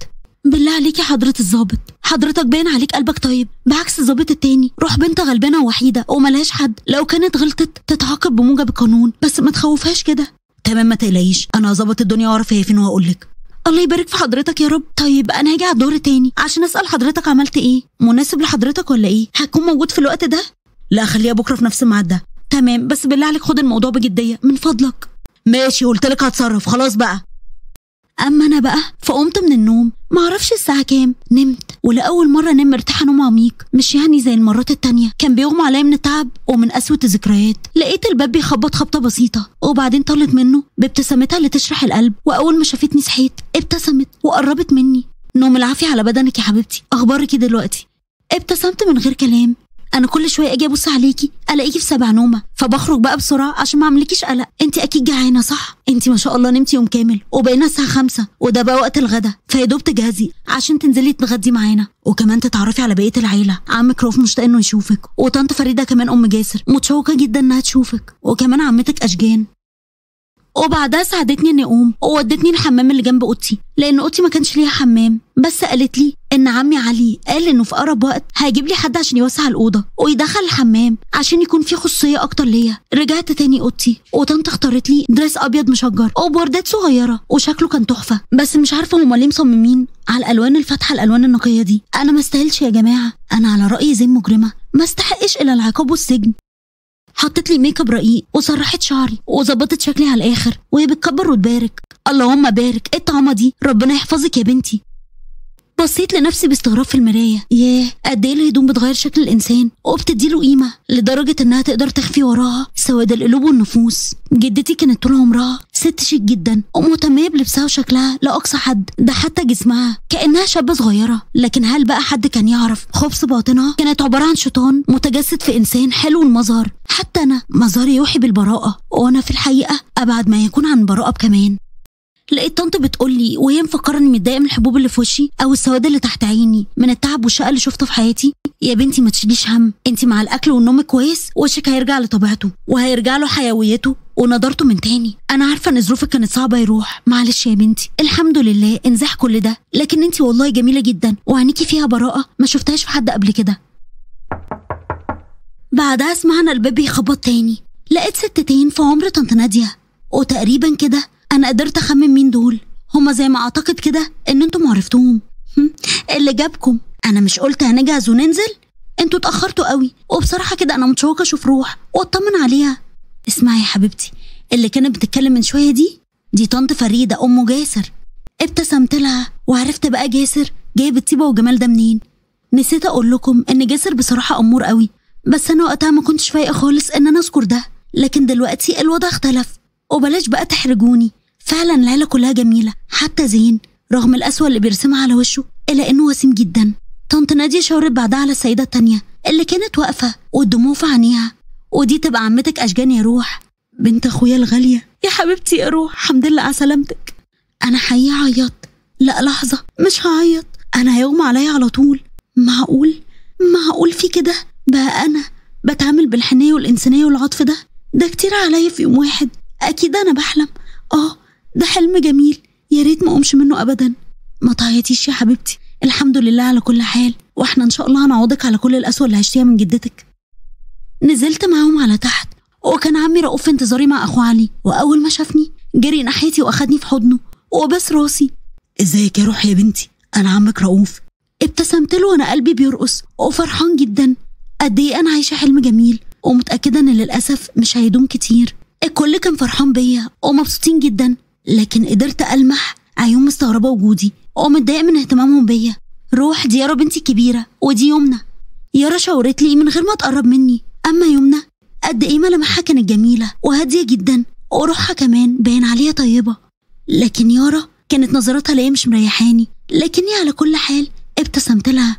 بالله عليك يا حضره الضابط، حضرتك باين عليك قلبك طيب، بعكس الضابط التاني روح بنت غلبانه ووحيده وملهاش حد، لو كانت غلطت تتعاقب بموجب القانون، بس ما تخوفهاش كده. تمام ما تقلقيش، انا هظبط الدنيا واعرف هي فين وهقول لك. الله يبارك في حضرتك يا رب. طيب انا هاجي على الدور تاني عشان اسال حضرتك عملت ايه، مناسب لحضرتك ولا ايه؟ هتكون موجود في الوقت ده؟ لا خليها بكره في نفس الميعاد ده. تمام، بس بالله عليك خد الموضوع بجديه من فضلك. ماشي، قلت لك هتصرف، خلاص بقى. اما انا بقى فقمت من النوم، ما اعرفش الساعه كام، نمت، ولاول مره انام مرتاحه نوم عميق، مش يعني زي المرات التانيه كان بيغمى عليا من التعب ومن قسوه الذكريات. لقيت الباب بيخبط خبطه بسيطه، وبعدين طلت منه بابتسامتها اللي تشرح القلب، واول ما شافتني صحيت ابتسمت وقربت مني. نوم العافيه على بدنك يا حبيبتي، اخبارك ايه دلوقتي؟ ابتسمت من غير كلام. انا كل شويه اجي ابص عليكي الاقيكي في سبع نومه، فبخرج بقى بسرعه عشان ما اعملكيش قلق. انت اكيد جعانه صح؟ انت ما شاء الله نمتي يوم كامل وبقينا الساعه 5 وده بقى وقت الغدا، فيا دوب تجهزي عشان تنزلي تتغدي معانا، وكمان تتعرفي على بقيه العيله. عمك رؤوف مشتاق انه يشوفك، وطنط فريده كمان ام جاسر متشوقه جدا انها تشوفك، وكمان عمتك اشجان. وبعدها ساعدتني اني اقوم وودتني الحمام اللي جنب اوضتي، لان اوضتي ما كانش ليها حمام، بس قالت لي ان عمي علي قال انه في اقرب وقت هيجيب لي حد عشان يوسع الاوضه ويدخل الحمام عشان يكون في خصوصيه اكتر ليا. رجعت تاني اوضتي، وطنط اختارت لي دريس ابيض مشجر وبوردات صغيره وشكله كان تحفه، بس مش عارفه هما ليه مصممين على الالوان الفاتحه، الالوان النقيه دي انا ما استاهلش يا جماعه، انا على رايي زين مجرمه ما استحقش الا العقاب والسجن. حطت لي ميك اب رقيق وسرحت شعري وظبطت شكلي على الاخر، وهي بتكبر وتبارك. اللهم بارك، ايه الطعمه دي، ربنا يحفظك يا بنتي. بصيت لنفسي باستغراب في المرايه، ياه قد ايه الهدوم بتغير شكل الانسان وبتديله قيمه لدرجه انها تقدر تخفي وراها سواد القلوب والنفوس. جدتي كانت طول عمرها ست شيك جدا ومهتميه بلبسها وشكلها لاقصى حد، ده حتى جسمها كانها شابه صغيره، لكن هل بقى حد كان يعرف خبص باطنها كانت عباره عن شيطان متجسد في انسان حلو المظهر. حتى انا مظهري يوحي بالبراءه، وانا في الحقيقه ابعد ما يكون عن البراءه بكمان. لقيت طنط بتقولي وهي مفكره اني متضايقه من الحبوب اللي في وشي او السواد اللي تحت عيني من التعب والشقه اللي شفته في حياتي، يا بنتي ما تشيليش هم، انت مع الاكل والنوم كويس وشك هيرجع لطبيعته وهيرجع له حيويته ونضارته من تاني. انا عارفه ان ظروفك كانت صعبه يا روح، معلش يا بنتي الحمد لله انزاح كل ده، لكن انت والله جميله جدا وعينيكي فيها براءه ما شفتهاش في حد قبل كده. بعدها سمعنا الباب يخبط تاني، لقيت ستتين في عمر طنط ناديه، وتقريبا كده انا قدرت اخمن مين دول، هما زي ما اعتقد كده ان انتوا معرفتوهم. اللي جابكم، انا مش قلت هنجهز وننزل؟ انتوا اتاخرتوا قوي، وبصراحه كده انا متشوقه اشوف روح واطمن عليها. اسمعي يا حبيبتي، اللي كانت بتتكلم من شويه دي طنط فريده ام جاسر. ابتسمت لها وعرفت بقى جاسر جايب الطيبه والجمال ده منين. نسيت اقول لكم ان جاسر بصراحه امور قوي، بس انا وقتها ما كنتش فايقه خالص ان انا اذكر ده، لكن دلوقتي الوضع اختلف. وبلاش بقى تحرجوني، فعلا العيله كلها جميله، حتى زين رغم القسوه اللي بيرسمها على وشه الا انه وسيم جدا. طنط ناديه شاورت بعدها على السيده التانيه اللي كانت واقفه والدموع في عينيها، ودي تبقى عمتك أشجان يا روح بنت اخويا الغاليه. يا حبيبتي يا روح، الحمد لله على سلامتك. انا حقيقي عيطت. لا لحظه، مش هعيط، انا هيغمى عليا على طول. معقول في كده؟ بقى انا بتعامل بالحنيه والانسانيه والعطف ده كتير عليا في يوم واحد. اكيد انا بحلم. ده حلم جميل، يا ريت ما اقومش منه ابدا. ما تعيطيش يا حبيبتي، الحمد لله على كل حال، واحنا ان شاء الله هنعوضك على كل القسوه اللي عشتيها من جدتك. نزلت معاهم على تحت، وكان عمي رؤوف في انتظاري مع اخو علي، واول ما شافني جري ناحيتي واخدني في حضنه وبس راسي. ازيك يا روح يا بنتي، انا عمك رؤوف. ابتسمت له وانا قلبي بيرقص وفرحان جدا قد ايه انا عايشه حلم جميل، ومتاكده ان للاسف مش هيدوم كتير. الكل كان فرحان بيا ومبسوطين جدا، لكن قدرت المح عيون مستغربه وجودي ومتضايق من اهتمامهم بيا. روح دي يارا بنتي الكبيره، ودي يمنى. يارا شاورت لي من غير ما تقرب مني، اما يمنى قد ايه ملامحها كانت جميله وهاديه جدا، وروحها كمان باين عليها طيبه، لكن يارا كانت نظرتها ليا مش مريحاني، لكني على كل حال ابتسمت لها.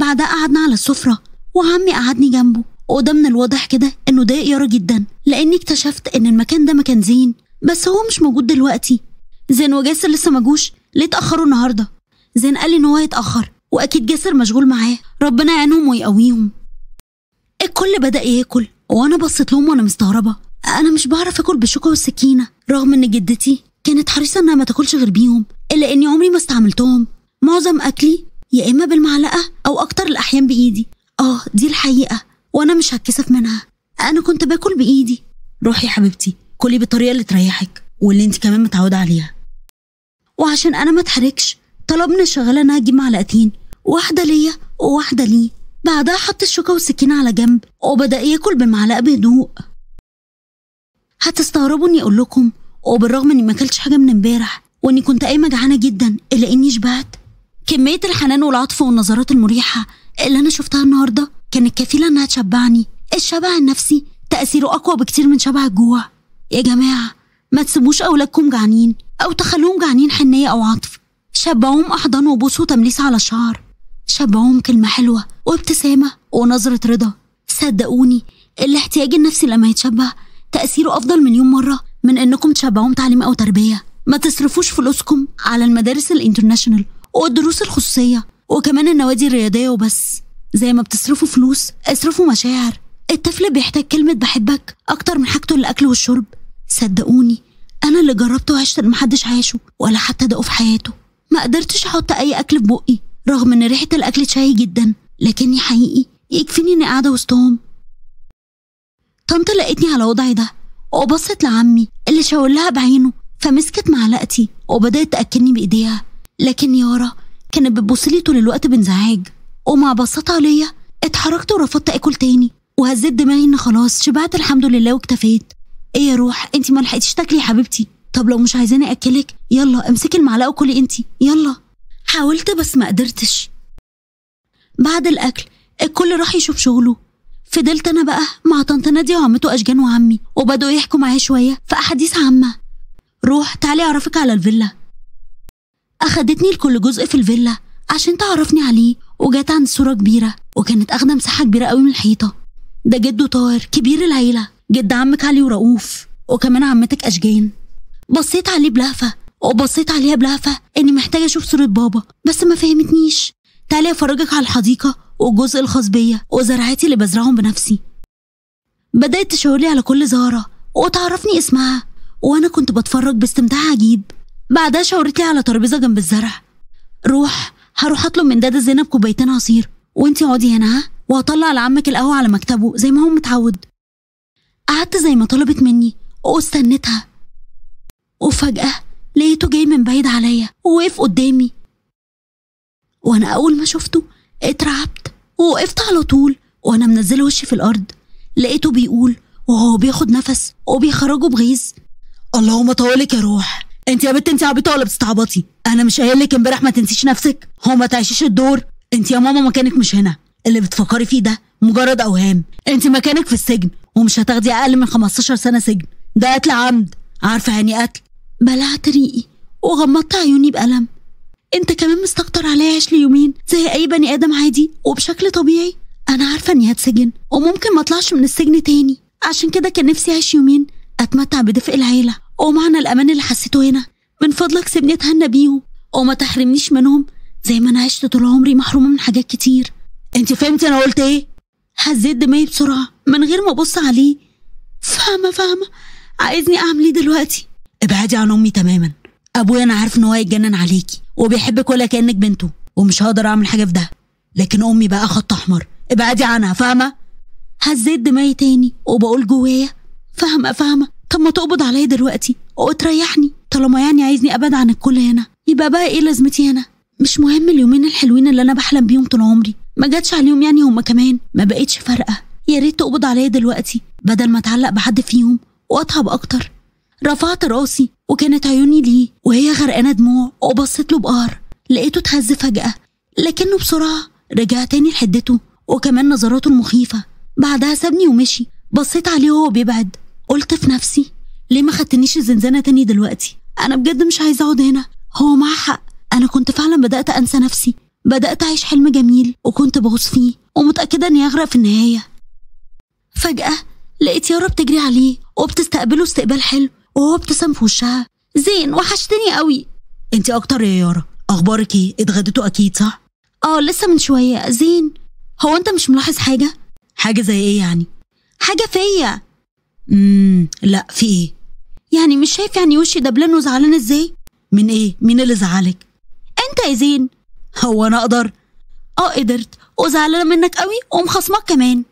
بعدها قعدنا على السفره وعمي قعدني جنبه، وده من الواضح كده انه ضايق يارا جدا، لاني اكتشفت ان المكان ده مكان زين، بس هو مش موجود دلوقتي. زين وجاسر لسه مجوش، ليه اتاخروا النهارده؟ زين قال لي ان هو هيتاخر، واكيد جاسر مشغول معاه، ربنا يعينهم ويقويهم. الكل بدا ياكل، وانا بصيت لهم وانا مستغربه، انا مش بعرف اكل بالشوكه والسكينه، رغم ان جدتي كانت حريصه انها ما تاكلش غير بيهم، الا اني عمري ما استعملتهم. معظم اكلي يا اما بالمعلقه او اكتر الاحيان بايدي. دي الحقيقه وانا مش هتكسف منها، انا كنت باكل بايدي. روحي يا حبيبتي، كلي بالطريقه اللي تريحك واللي انت كمان متعوده عليها. وعشان انا ما اتحركش طلبنا الشغاله انها تجيب معلقتين، واحده ليا وواحده ليه. بعدها حط الشوكه والسكينه على جنب وبدا ياكل بالمعلقه بهدوء. هتستغربوا اني اقول لكم، وبالرغم اني ما اكلتش حاجه من امبارح واني كنت قايمه جعانه جدا، الا اني شبعت. كميه الحنان والعطف والنظرات المريحه اللي انا شفتها النهارده كانت كفيله انها تشبعني. الشبع النفسي تاثيره اقوى بكتير من شبع الجوع. يا جماعه ما تسيبوش اولادكم جعانين او تخلوهم جعانين حنيه او عطف، شبعوهم احضان وبوس وتمليس على الشعر، شبعوهم كلمه حلوه وابتسامه ونظره رضا. صدقوني الاحتياج النفسي لما يتشبع تاثيره افضل مليون مره من انكم تشبعوهم تعليم او تربيه. ما تصرفوش فلوسكم على المدارس الانترناشونال والدروس الخصوصيه وكمان النوادي الرياضيه وبس. زي ما بتصرفوا فلوس اصرفوا مشاعر. الطفل بيحتاج كلمه بحبك اكتر من حاجته للاكل والشرب. صدقوني انا اللي جربته وعشت اللي محدش عاشه ولا حتى دقه في حياته. ما قدرتش احط اي اكل في بقي رغم ان ريحه الاكل شهي جدا، لكني حقيقي يكفيني اني قاعده وسطهم. طنط لقيتني على وضعي ده وبصت لعمي اللي شاولها بعينه، فمسكت معلقتي وبدات تاكلني بايديها، لكن يارا كانت بتبصلي طول الوقت بانزعاج، ومع بصتها ليا اتحركت ورفضت اكل تاني، وهزيت دماغي ان خلاص شبعت الحمد لله واكتفيت. ايه يا روح انتي ما لحقتيش تاكلي يا حبيبتي؟ طب لو مش عايزاني اكلك يلا امسكي المعلقه وكلي انتي يلا. حاولت بس ما قدرتش. بعد الاكل الكل راح يشوف شغله، فضلت انا بقى مع طنط ناديه وعمته أشجان وعمي، وبداوا يحكوا معايا شويه في احاديث عامه. روح تعالي اعرفك على الفيلا. اخدتني لكل جزء في الفيلا عشان تعرفني عليه، وجات عند صوره كبيره وكانت اخده مساحه كبيره قوي من الحيطه. ده جده طاهر كبير العيله، جد عمك علي ورؤوف، وكمان عمتك أشجان. بصيت عليه بلهفه وبصيت عليها بلهفه اني محتاجه اشوف صوره بابا، بس ما فهمتنيش. تعالي افرجك على الحديقه والجزء الخاص بيا وزراعتي اللي بزرعهم بنفسي. بدات تشاورلي على كل زهره وتعرفني اسمها، وانا كنت بتفرج باستمتاع عجيب. بعدها شاورتلي على ترابيزه جنب الزرع. روح هروح اطلب من دادا زينب كوبايتين عصير وانتي اقعدي هنا، وهطلع لعمك القهوه على مكتبه زي ما هو متعود. قعدت زي ما طلبت مني واستنيتها، وفجأة لقيته جاي من بعيد عليا ووقف قدامي، وانا اول ما شفته اترعبت ووقفت على طول. وانا منزله وشي في الارض لقيته بيقول وهو بياخد نفس وبيخرجه بغيظ: اللهم طولك يا روح، انت يا بنت انت عبيطه ولا بتستعبطي؟ انا مش قايل لك امبارح ما تنسيش نفسك؟ هو ما تعيشيش الدور؟ انت يا ماما مكانك مش هنا، اللي بتفكري فيه ده مجرد اوهام، انت مكانك في السجن ومش هتاخدي اقل من 15 سنه سجن، ده قتل عمد. عارفه يعني قتل؟ بلعت ريقي وغمضت عيوني بألم. انت كمان مستكتر عليا عيش لي يومين زي اي بني ادم عادي وبشكل طبيعي. انا عارفه اني هتسجن وممكن ما اطلعش من السجن تاني، عشان كده كان نفسي اعيش يومين اتمتع بدفء العيله ومعنى الامان اللي حسيته هنا. من فضلك سيبني اتهنى بيهم وما تحرمنيش منهم زي ما انا عشت طول عمري محرومه من حاجات كتير. انت فهمتي انا قلت ايه؟ هزيت دماغي بسرعه من غير ما ابص عليه. فاهمه عايزني اعمل ايه دلوقتي؟ ابعدي عن امي تماما. ابويا انا عارف ان هو هيتجنن عليكي وبيحبك ولا كانك بنته ومش هقدر اعمل حاجه في ده، لكن امي بقى خط احمر، ابعدي عنها فاهمه؟ هزيت دماغي تاني وبقول جوايا فاهمه طب ما تقبض عليا دلوقتي وتريحني، طالما يعني عايزني ابعد عن الكل هنا يبقى بقى ايه لازمتي هنا؟ مش مهم اليومين الحلوين اللي انا بحلم بيهم طول عمري ما جاتش عليهم، يعني هما كمان ما بقتش فارقه. يا ريت تقبض عليا دلوقتي بدل ما اتعلق بحد فيهم واتعب اكتر. رفعت راسي وكانت عيوني ليه وهي غرقانه دموع وبصيت له بقهر. لقيته اتهز فجاه لكنه بسرعه رجع تاني لحدته وكمان نظراته المخيفه. بعدها سابني ومشي. بصيت عليه وهو بيبعد قلت في نفسي ليه ما خدتنيش الزنزانه تاني دلوقتي؟ انا بجد مش عايزه اقعد هنا. هو معاه حق، انا كنت فعلا بدات انسى نفسي، بدات اعيش حلم جميل وكنت بغوص فيه ومتاكده اني هغرق في النهايه. فجاه لقيت يارا بتجري عليه وبتستقبله استقبال حلو وهو ابتسم في وشها. زين وحشتني قوي. انت اكتر يا يارا، اخبارك ايه؟ اتغديتوا اكيد صح؟ لسه من شويه. زين هو انت مش ملاحظ حاجه؟ حاجه زي ايه يعني؟ حاجه فيا. لا في ايه يعني؟ مش شايف يعني وشي دبلان وزعلان ازاي؟ من ايه؟ مين اللي زعلك؟ انت يا زين. هو انا اقدر؟ قدرت، وزعلانه منك قوي ومخصمك كمان.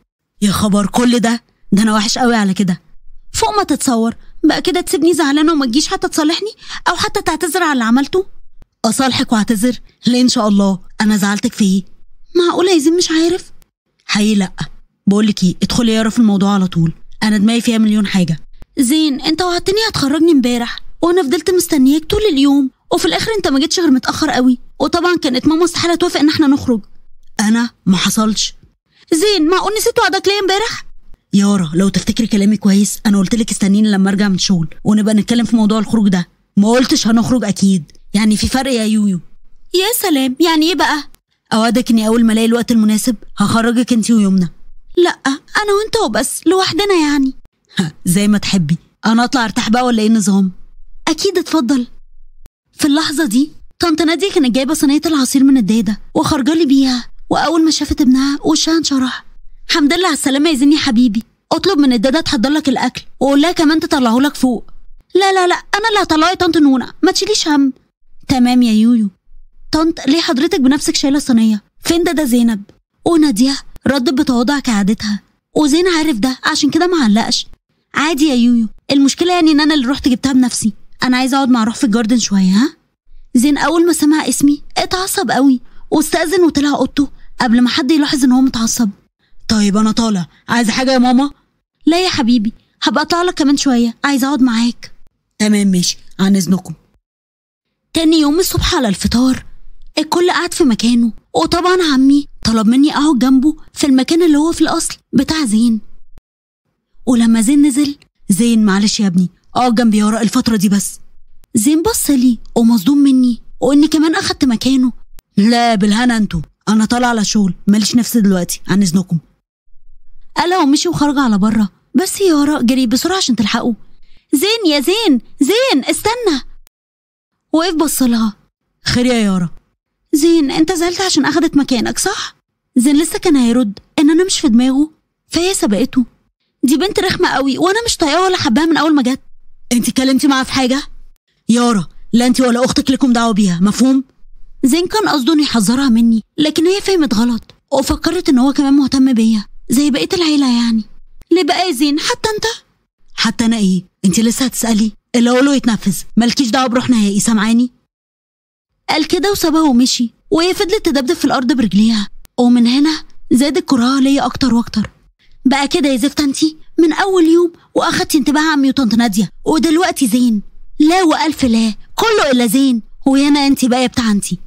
يا خبر كل ده انا وحش قوي على كده فوق ما تتصور. بقى كده تسيبني زعلانه وما تجيش حتى تصالحني او حتى تعتذر على اللي عملته؟ اصالحك واعتذر؟ ليه ان شاء الله، انا زعلتك في ايه؟ معقوله يا زين مش عارف؟ حقيقي لا. بقول لك ايه، ادخلي يارا في الموضوع على طول، انا دماغي فيها مليون حاجه. زين انت وعدتني هتخرجني امبارح وانا فضلت مستنياك طول اليوم وفي الاخر انت ما جيتش غير متاخر قوي، وطبعا كانت ماما استحاله توافق ان احنا نخرج. انا ما حصلش. زين معقول نسيت وعدك ليه امبارح؟ يارا لو تفتكري كلامي كويس انا قلت لك استنيني لما ارجع من شغل ونبقى نتكلم في موضوع الخروج ده، ما قلتش هنخرج اكيد. يعني في فرق يا يويو؟ يا سلام، يعني ايه بقى؟ اوعدك اني اول ما الاقي الوقت المناسب هخرجك انت ويمنى. لا انا وانت وبس لوحدنا يعني. زي ما تحبي. انا اطلع ارتاح بقى ولا ايه النظام؟ اكيد اتفضل. في اللحظه دي طنط ناديه كانت جايبه صينيه العصير من الداده وخارجه لي بيها، واول ما شافت ابنها وشها انشرح. الحمد لله على السلامه يا زين يا حبيبي، اطلب من الداده تحضر لك الاكل وقول لها كمان تطلعه لك فوق. لا انا اللي هطلعه يا طنط نونه ما تشيليش هم. تمام يا يويو. طنط ليه حضرتك بنفسك شايله الصينيه؟ فين داده زينب؟ وناديه ردت بتواضع كعادتها، وزين عارف ده عشان كده ما علقش. عادي يا يويو، المشكله يعني ان انا اللي رحت جبتها بنفسي. انا عايزه اقعد مع روح في الجاردن شويه. ها؟ زين اول ما سمع اسمي اتعصب قوي واستاذن وطلع اوضته قبل ما حد يلاحظ ان هو متعصب. طيب انا طالع، عايزه حاجه يا ماما؟ لا يا حبيبي، هبقى اطلع لك كمان شويه، عايزه اقعد معاك. تمام ماشي، عن اذنكم. تاني يوم الصبح على الفطار الكل قعد في مكانه، وطبعا عمي طلب مني اقعد جنبه في المكان اللي هو في الاصل بتاع زين. ولما زين نزل، زين معلش يا ابني اقعد جنبي يارا الفتره دي بس. زين بص لي ومصدوم مني واني كمان اخدت مكانه. لا بالهنا انتوا، انا طالعه على شغل ماليش نفسي دلوقتي، عن اذنكم. قالها ومشي وخرج على بره، بس يارا جري بسرعه عشان تلحقه. زين يا زين استنى. وقف بصلها. خير يا يارا؟ زين انت زعلت عشان اخدت مكانك صح؟ زين لسه كان هيرد ان انا مش في دماغه فهي سبقته. دي بنت رخمه قوي وانا مش طايقاها ولا حباها من اول ما جت. انت اتكلمتي معاها في حاجه؟ يارا لا انت ولا اختك لكم دعوه بيها، مفهوم؟ زين كان قصده انه يحذرها مني لكن هي فهمت غلط وفكرت ان هو كمان مهتم بيا زي بقيه العيله. يعني ليه بقى يا زين؟ حتى انت؟ حتى انا ايه؟ انت لسه هتسالي؟ اللي اقوله يتنفذ، مالكيش دعوه بروح نهائي، سامعاني؟ قال كده وسابها ومشي، وهي فضلت تدبدب في الارض برجليها، ومن هنا زادت كراهها ليا اكتر واكتر. بقى كده يا زفت انتي من اول يوم، واخدتي انتباه عمي وطنط ناديه، ودلوقتي زين. لا والف لا، كله الا زين، ويانا انتي بقى يا بتاع انتي.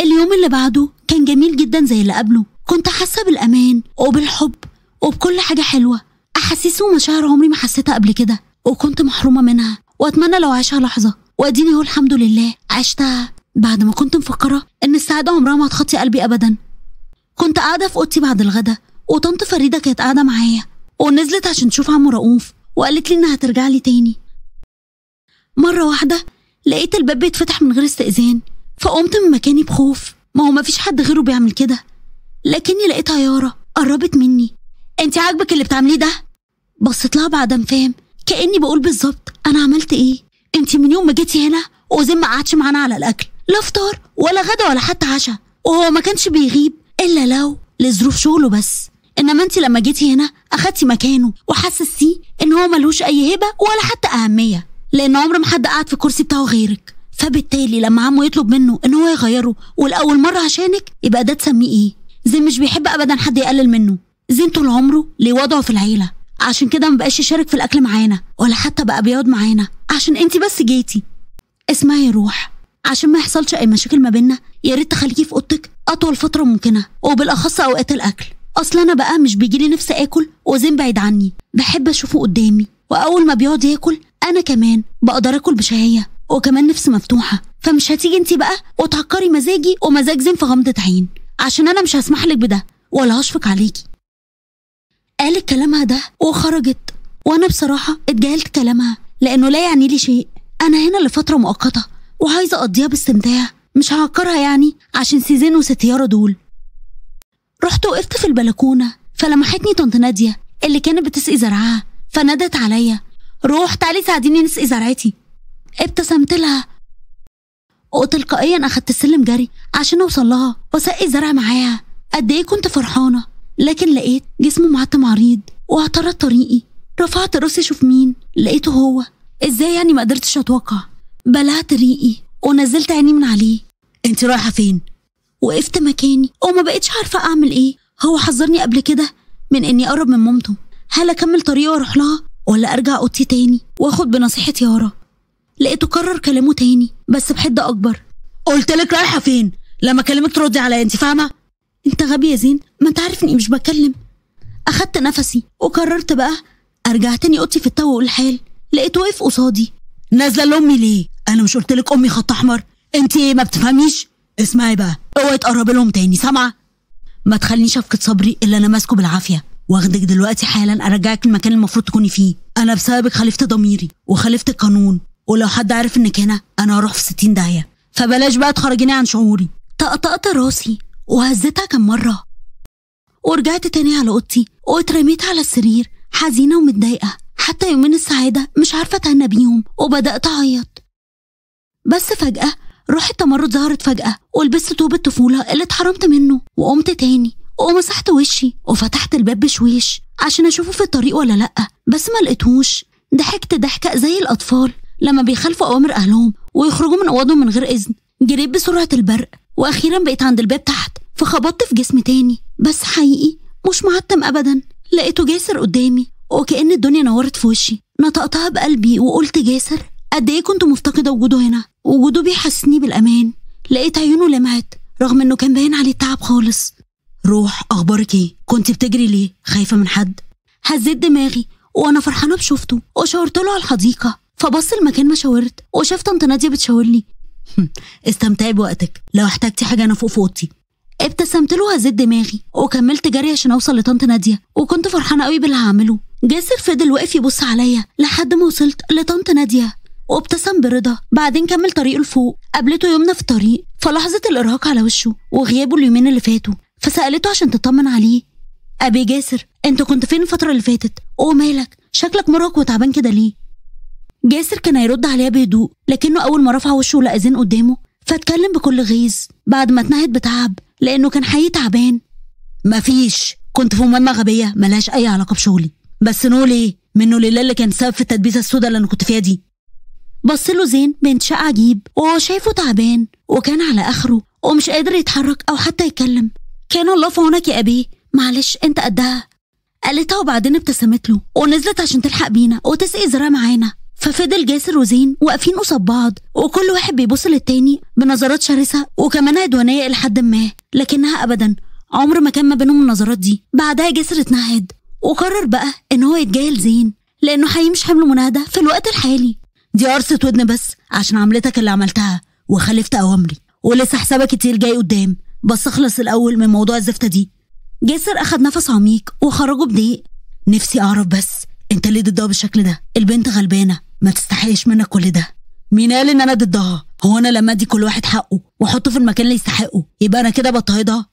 اليوم اللي بعده كان جميل جدا زي اللي قبله، كنت حاسه بالامان وبالحب وبكل حاجه حلوه، احاسيس ومشاعر عمري ما حسيتها قبل كده وكنت محرومه منها واتمنى لو اعيشها لحظه، واديني اهو الحمد لله عشتها بعد ما كنت مفكره ان السعاده عمرها ما هتخطي قلبي ابدا. كنت قاعده في اوضتي بعد الغدا وطنط فريده كانت قاعده معايا ونزلت عشان تشوف عمو رؤوف وقالت لي انها هترجع لي تاني. مره واحده لقيت الباب بيتفتح من غير استئذان، فقمت من مكاني بخوف، ما هو مفيش حد غيره بيعمل كده. لكني لقيتها يارا قربت مني. انت عاجبك اللي بتعمليه ده؟ بصيت لها بعدم فهم كاني بقول بالظبط انا عملت ايه. انت من يوم ما جيتي هنا وزين ما قعدش معانا على الاكل، لا فطار ولا غدا ولا حتى عشاء، وهو ما كانش بيغيب الا لو لظروف شغله بس. انما انت لما جيتي هنا اخدتي مكانه وحسستيه ان هو ملهوش اي هبه ولا حتى اهميه، لان عمر ما حد قعد في الكرسي بتاعه غيرك. فبالتالي لما عمو يطلب منه ان هو يغيره ولاول مره عشانك، يبقى ده تسميه ايه؟ زين مش بيحب ابدا حد يقلل منه. زين طول عمره ليه وضعه في العيله، عشان كده ما بقاش يشارك في الاكل معانا ولا حتى بقى بيقعد معانا، عشان انت بس جيتي. اسمها يا روح، عشان ما يحصلش اي مشاكل ما بينا يا ريت تخليكي في اوضتك اطول فتره ممكنه، وبالاخص اوقات الاكل. اصل انا بقى مش بيجيلي نفسي اكل وزين بعيد عني، بحب اشوفه قدامي، واول ما بيقعد ياكل انا كمان بقدر اكل بشهيه وكمان نفسي مفتوحه. فمش هتيجي انت بقى وتعكري مزاجي ومزاج زين في غمضه عين، عشان انا مش هسمح لك بده ولا هشفق عليكي. قالت كلامها ده وخرجت، وانا بصراحه اتجاهلت كلامها لانه لا يعني لي شيء. انا هنا لفتره مؤقته وعايزه اقضيها باستمتاع، مش هعكرها يعني عشان سيزين وست يارا دول. رحت وقفت في البلكونه، فلمحتني طنط ناديه اللي كانت بتسقي زرعها، فنادت عليا روح تعالي ساعديني نسقي زرعتي. ابتسمت لها وتلقائيا اخدت السلم جري عشان اوصل لها واسقي زرع معاها. قد ايه كنت فرحانه، لكن لقيت جسمه معتم عريض واعترض طريقي. رفعت راسي اشوف مين، لقيته هو. ازاي يعني ما قدرتش اتوقع؟ بلعت ريقي ونزلت عيني من عليه. انت رايحه فين؟ وقفت مكاني وما بقتش عارفه اعمل ايه. هو حذرني قبل كده من اني اقرب من مامته، هل اكمل طريقي واروح لها ولا ارجع اوضتي تاني واخد بنصيحه يارا؟ لقيته كرر كلامه تاني بس بحده اكبر. قلت لك رايحه فين، لما اكلمك تردي عليا، انت فاهمه؟ انت غبي يا زين، ما انت عارف اني مش بتكلم. اخدت نفسي وقررت بقى ارجع تاني اوضتي في التو والحال. لقيته واقف قصادي. نازله لامي ليه؟ انا مش قلت لك امي خط احمر؟ انت ما بتفهميش. اسمعي بقى، اوعي تقربي لهم تاني، سامعه؟ ما تخلينيش افقد صبري الا انا ماسكه بالعافيه. واخدك دلوقتي حالا ارجعك المكان المفروض تكوني فيه. انا بسببك خالفت ضميري وخالفت القانون، ولو حد عارف انك هنا انا هروح في 60 داهيه، فبلاش بقى تخرجيني عن شعوري. طقطقت راسي وهزتها كم مره ورجعت تاني على اوضتي واترميت على السرير حزينه ومتضايقه. حتى يومين السعاده مش عارفه اتهنى بيهم، وبدات اعيط. بس فجاه روح التمرد ظهرت فجاه، ولبست توب الطفوله اللي اتحرمت منه، وقمت تاني ومسحت وشي وفتحت الباب بشويش عشان اشوفه في الطريق ولا لا، بس ما لقيتهوش. ضحكت ضحكه زي الاطفال لما بيخالفوا اوامر اهلهم ويخرجوا من اوضهم من غير اذن. جريت بسرعه البرق واخيرا بقيت عند الباب تحت، فخبطت في جسمي تاني بس حقيقي مش معتم ابدا. لقيته جاسر قدامي وكأن الدنيا نورت في وشي. نطقتها بقلبي وقلت جاسر قد ايه كنت مفتقده وجوده هنا، وجوده بيحسسني بالامان. لقيت عيونه لمعت رغم انه كان باين عليه التعب خالص. روح اخبارك ايه؟ كنت بتجري ليه؟ خايفه من حد؟ هزيت دماغي وانا فرحانه بشوفته وشاورت له على الحديقه، فبص المكان ما شاورت وشاف طنط ناديه بتشاور لي. استمتعي بوقتك، لو احتجتي حاجه انا فوق في اوضتي. ابتسمت له وهزيت دماغي وكملت جري عشان اوصل لطنط ناديه، وكنت فرحانه قوي باللي هعمله. جاسر فضل واقف يبص عليا لحد ما وصلت لطنط ناديه وابتسم برضا، بعدين كمل طريقه لفوق. قابلته يمنى في الطريق، فلاحظت الارهاق على وشه وغيابه اليومين اللي فاتوا، فسالته عشان تطمن عليه. ابي جاسر انت كنت فين الفتره اللي فاتت؟ ومالك شكلك مرهق وتعبان كده ليه؟ جاسر كان هيرد عليها بهدوء، لكنه اول ما رفع وشه ولقى زين قدامه فاتكلم بكل غيظ بعد ما اتنهد بتعب، لانه كان حقيقي تعبان. مفيش، كنت في مهمه غبيه ملهاش اي علاقه بشغلي. بس نقول ايه منه لله اللي كان سبب في التدبيسه السوداء اللي انا كنت فيها دي. بصله زين بانتشاء عجيب وهو شايفه تعبان وكان على اخره ومش قادر يتحرك او حتى يتكلم. كان الله في عونك يا ابيه، معلش انت قدها، قالتها وبعدين ابتسمت له ونزلت عشان تلحق بينا وتسقي زرع معانا. ففضل جاسر وزين واقفين قصاد بعض وكل واحد بيبص للتاني بنظرات شرسه وكمان عدوانيه الى حد ما، لكنها ابدا عمر ما كان ما بينهم النظرات دي. بعدها جاسر اتنهد وقرر بقى ان هو يتجاهل زين لانه حقيقي مش حمله مناهده في الوقت الحالي. دي قرصة ودن بس عشان عملتك اللي عملتها وخلفت اوامري، ولسه حسابك كتير جاي قدام، بس اخلص الاول من موضوع الزفته دي. جاسر اخد نفس عميق وخرجه بضيق. نفسي اعرف بس انت ليه ضدها بالشكل ده؟ البنت غلبانه ما تستحقش منك كل ده. مين قال ان انا ضدها؟ هو انا لما ادي كل واحد حقه واحطه في المكان اللي يستحقه يبقى انا كده بضطهدها؟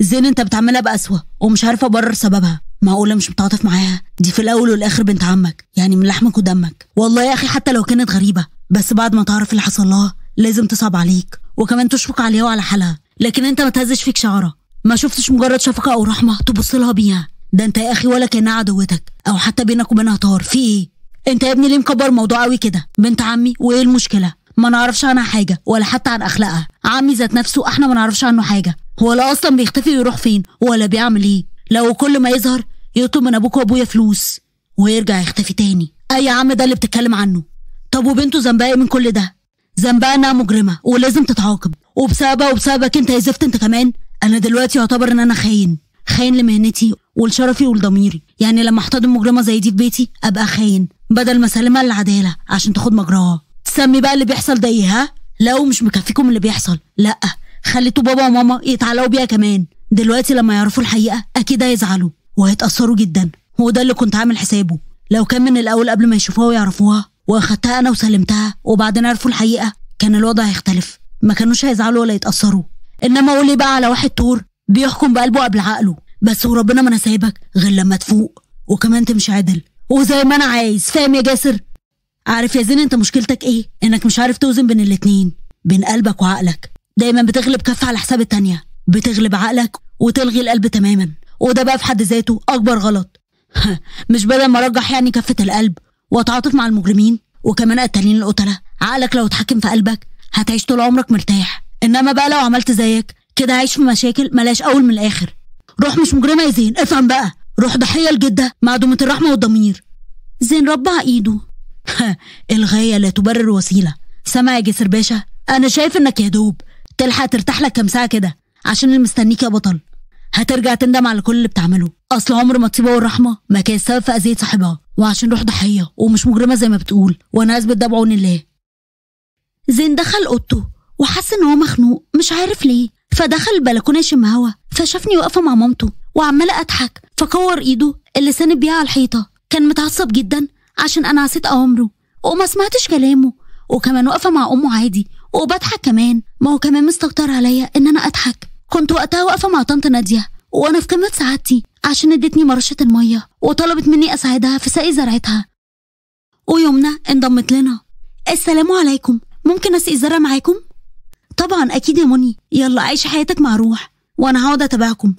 زين انت بتعملها بقسوه ومش عارفه ابرر سببها. معقوله مش متعاطف معاها؟ دي في الاول والاخر بنت عمك، يعني من لحمك ودمك. والله يا اخي حتى لو كانت غريبه بس بعد ما تعرف اللي حصل لها لازم تصعب عليك وكمان تشفق عليها وعلى حالها، لكن انت ما تهزش فيك شعره. ما شفتش مجرد شفقه او رحمه تبص لها بيها. ده انت يا اخي ولا كانها عدوتك او حتى بينك وبينها طار. في ايه؟ انت يا ابني ليه مكبر موضوع قوي كده؟ بنت عمي وايه المشكله؟ ما نعرفش عنها حاجه ولا حتى عن اخلاقها. عمي ذات نفسه احنا ما نعرفش عنه حاجه، هو لا اصلا بيختفي ويروح فين ولا بيعمل ايه. لو كل ما يظهر يطلب من ابوك وابويا فلوس ويرجع يختفي تاني. اي يا عم ده اللي بتتكلم عنه. طب وبنته ذنبها ايه من كل ده؟ ذنبها انها مجرمه ولازم تتعاقب، وبسببها وبسببك انت يا زفت انت كمان. انا دلوقتي يعتبر ان انا خاين لمهنتي ولشرفي ولضميري، يعني لما احتضن مجرمه زي دي في بيتي ابقى خاين بدل ما اسلمها للعداله عشان تاخد مجراها. تسمي بقى اللي بيحصل ده ايه؟ ها؟ لو مش مكفيكم اللي بيحصل، لا خليتوا بابا وماما يتعلقوا بيها كمان. دلوقتي لما يعرفوا الحقيقه اكيد هيزعلوا وهيتاثروا جدا، وده اللي كنت عامل حسابه. لو كان من الاول قبل ما يشوفوها ويعرفوها واخدتها انا وسلمتها وبعدين عرفوا الحقيقه كان الوضع هيختلف، ما كانوش هيزعلوا ولا يتاثروا. انما قول لي بقى على واحد طور بيحكم بقلبه قبل عقله، بس وربنا ما انا سايبك غير لما تفوق وكمان تمشي عدل وزي ما انا عايز. فاهم يا جاسر؟ عارف يا زين انت مشكلتك ايه؟ انك مش عارف توزن بين الاتنين، بين قلبك وعقلك. دايما بتغلب كف على حساب التانيه، بتغلب عقلك وتلغي القلب تماما، وده بقى في حد ذاته اكبر غلط. مش بدل ما ارجح يعني كفه القلب واتعاطف مع المجرمين وكمان قتالين القتله؟ عقلك لو اتحكم في قلبك هتعيش طول عمرك مرتاح، انما بقى لو عملت زيك كده هعيش في مشاكل ملاش اول من الاخر. روح مش مجرمه يا زين، افهم بقى، روح ضحيه لجده معدومه الرحمه والضمير. زين ربع ايده. الغايه لا تبرر وسيله. سامع يا جسر باشا، انا شايف انك يا دوب تلحق ترتاح لك كام ساعه كده عشان اللي مستنيك يا بطل. هترجع تندم على كل اللي بتعمله، اصل عمر ما طيبه والرحمه ما كان سبب في اذيه صاحبها، وعشان روح ضحيه ومش مجرمه زي ما بتقول، وانا هثبت ده بعون الله. زين دخل اوضته وحس ان هو مخنوق مش عارف ليه، فدخل البلكونه يشم هوا، فشافني واقفه مع مامته وعماله اضحك، فكور ايده اللي ساند بيها على الحيطه. كان متعصب جدا عشان انا عصيت اوامره وما سمعتش كلامه، وكمان واقفه مع امه عادي وبضحك كمان، ما هو كمان مستكتر عليا ان انا اضحك. كنت وقتها واقفه مع طنط ناديه وانا في قمه سعادتي عشان ادتني مرشه الميه وطلبت مني اساعدها في سقي زرعتها، ويمنى انضمت لنا. السلام عليكم، ممكن اسقي الزرع معاكم؟ طبعا اكيد يا مني، يلا عيش حياتك مع روح وانا هقعد اتابعكم.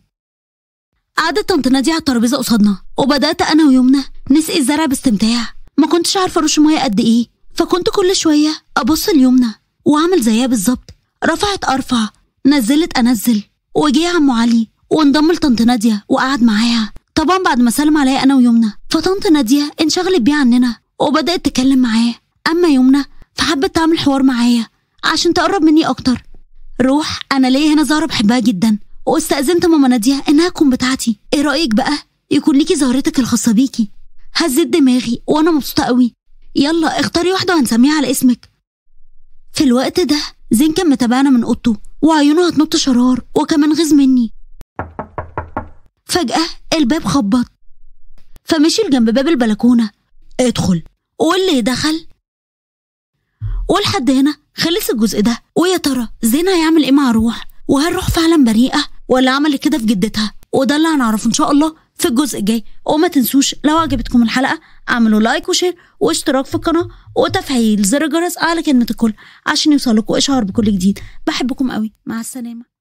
قعدت طنط ناديه على الترابيزه قصادنا وبدات انا ويمنى نسقي الزرع باستمتاع. ما كنتش عارفه ارش ميه قد ايه، فكنت كل شويه ابص ليمنى واعمل زيها بالظبط. رفعت ارفع، نزلت انزل، وجه عمو علي وانضم لطنط ناديه وقعد معاها. طبعا بعد ما سلم عليا انا ويمنى فطنط ناديه انشغلت بيه عننا وبدات تتكلم معاه، اما يمنى فحبت تعمل حوار معايا عشان تقرب مني اكتر. روح انا ليا هنا زهره بحبها جدا واستاذنت ماما ناديه انها تكون بتاعتي، ايه رايك بقى يكون ليكي زهرتك الخاصه بيكي؟ هزت دماغي وانا مبسوطه قوي، يلا اختاري واحده وهنسميها على اسمك. في الوقت ده زين كان متابعنا من اوضته وعيونه هتنط شرار وكمان غيظ مني. فجاه الباب خبط فمشي لجنب باب البلكونه، ادخل. واللي دخل ولحد هنا خلص الجزء ده. ويا ترى زين هيعمل ايه مع روح؟ وهل روح فعلا بريئه ولا عملت كده في جدتها؟ وده اللي هنعرفه ان شاء الله في الجزء الجاي. وما تنسوش لو عجبتكم الحلقه اعملوا لايك وشير واشتراك في القناه وتفعيل زر الجرس على كلمه الكل عشان يوصلكوا اشعار بكل جديد. بحبكم قوي، مع السلامه.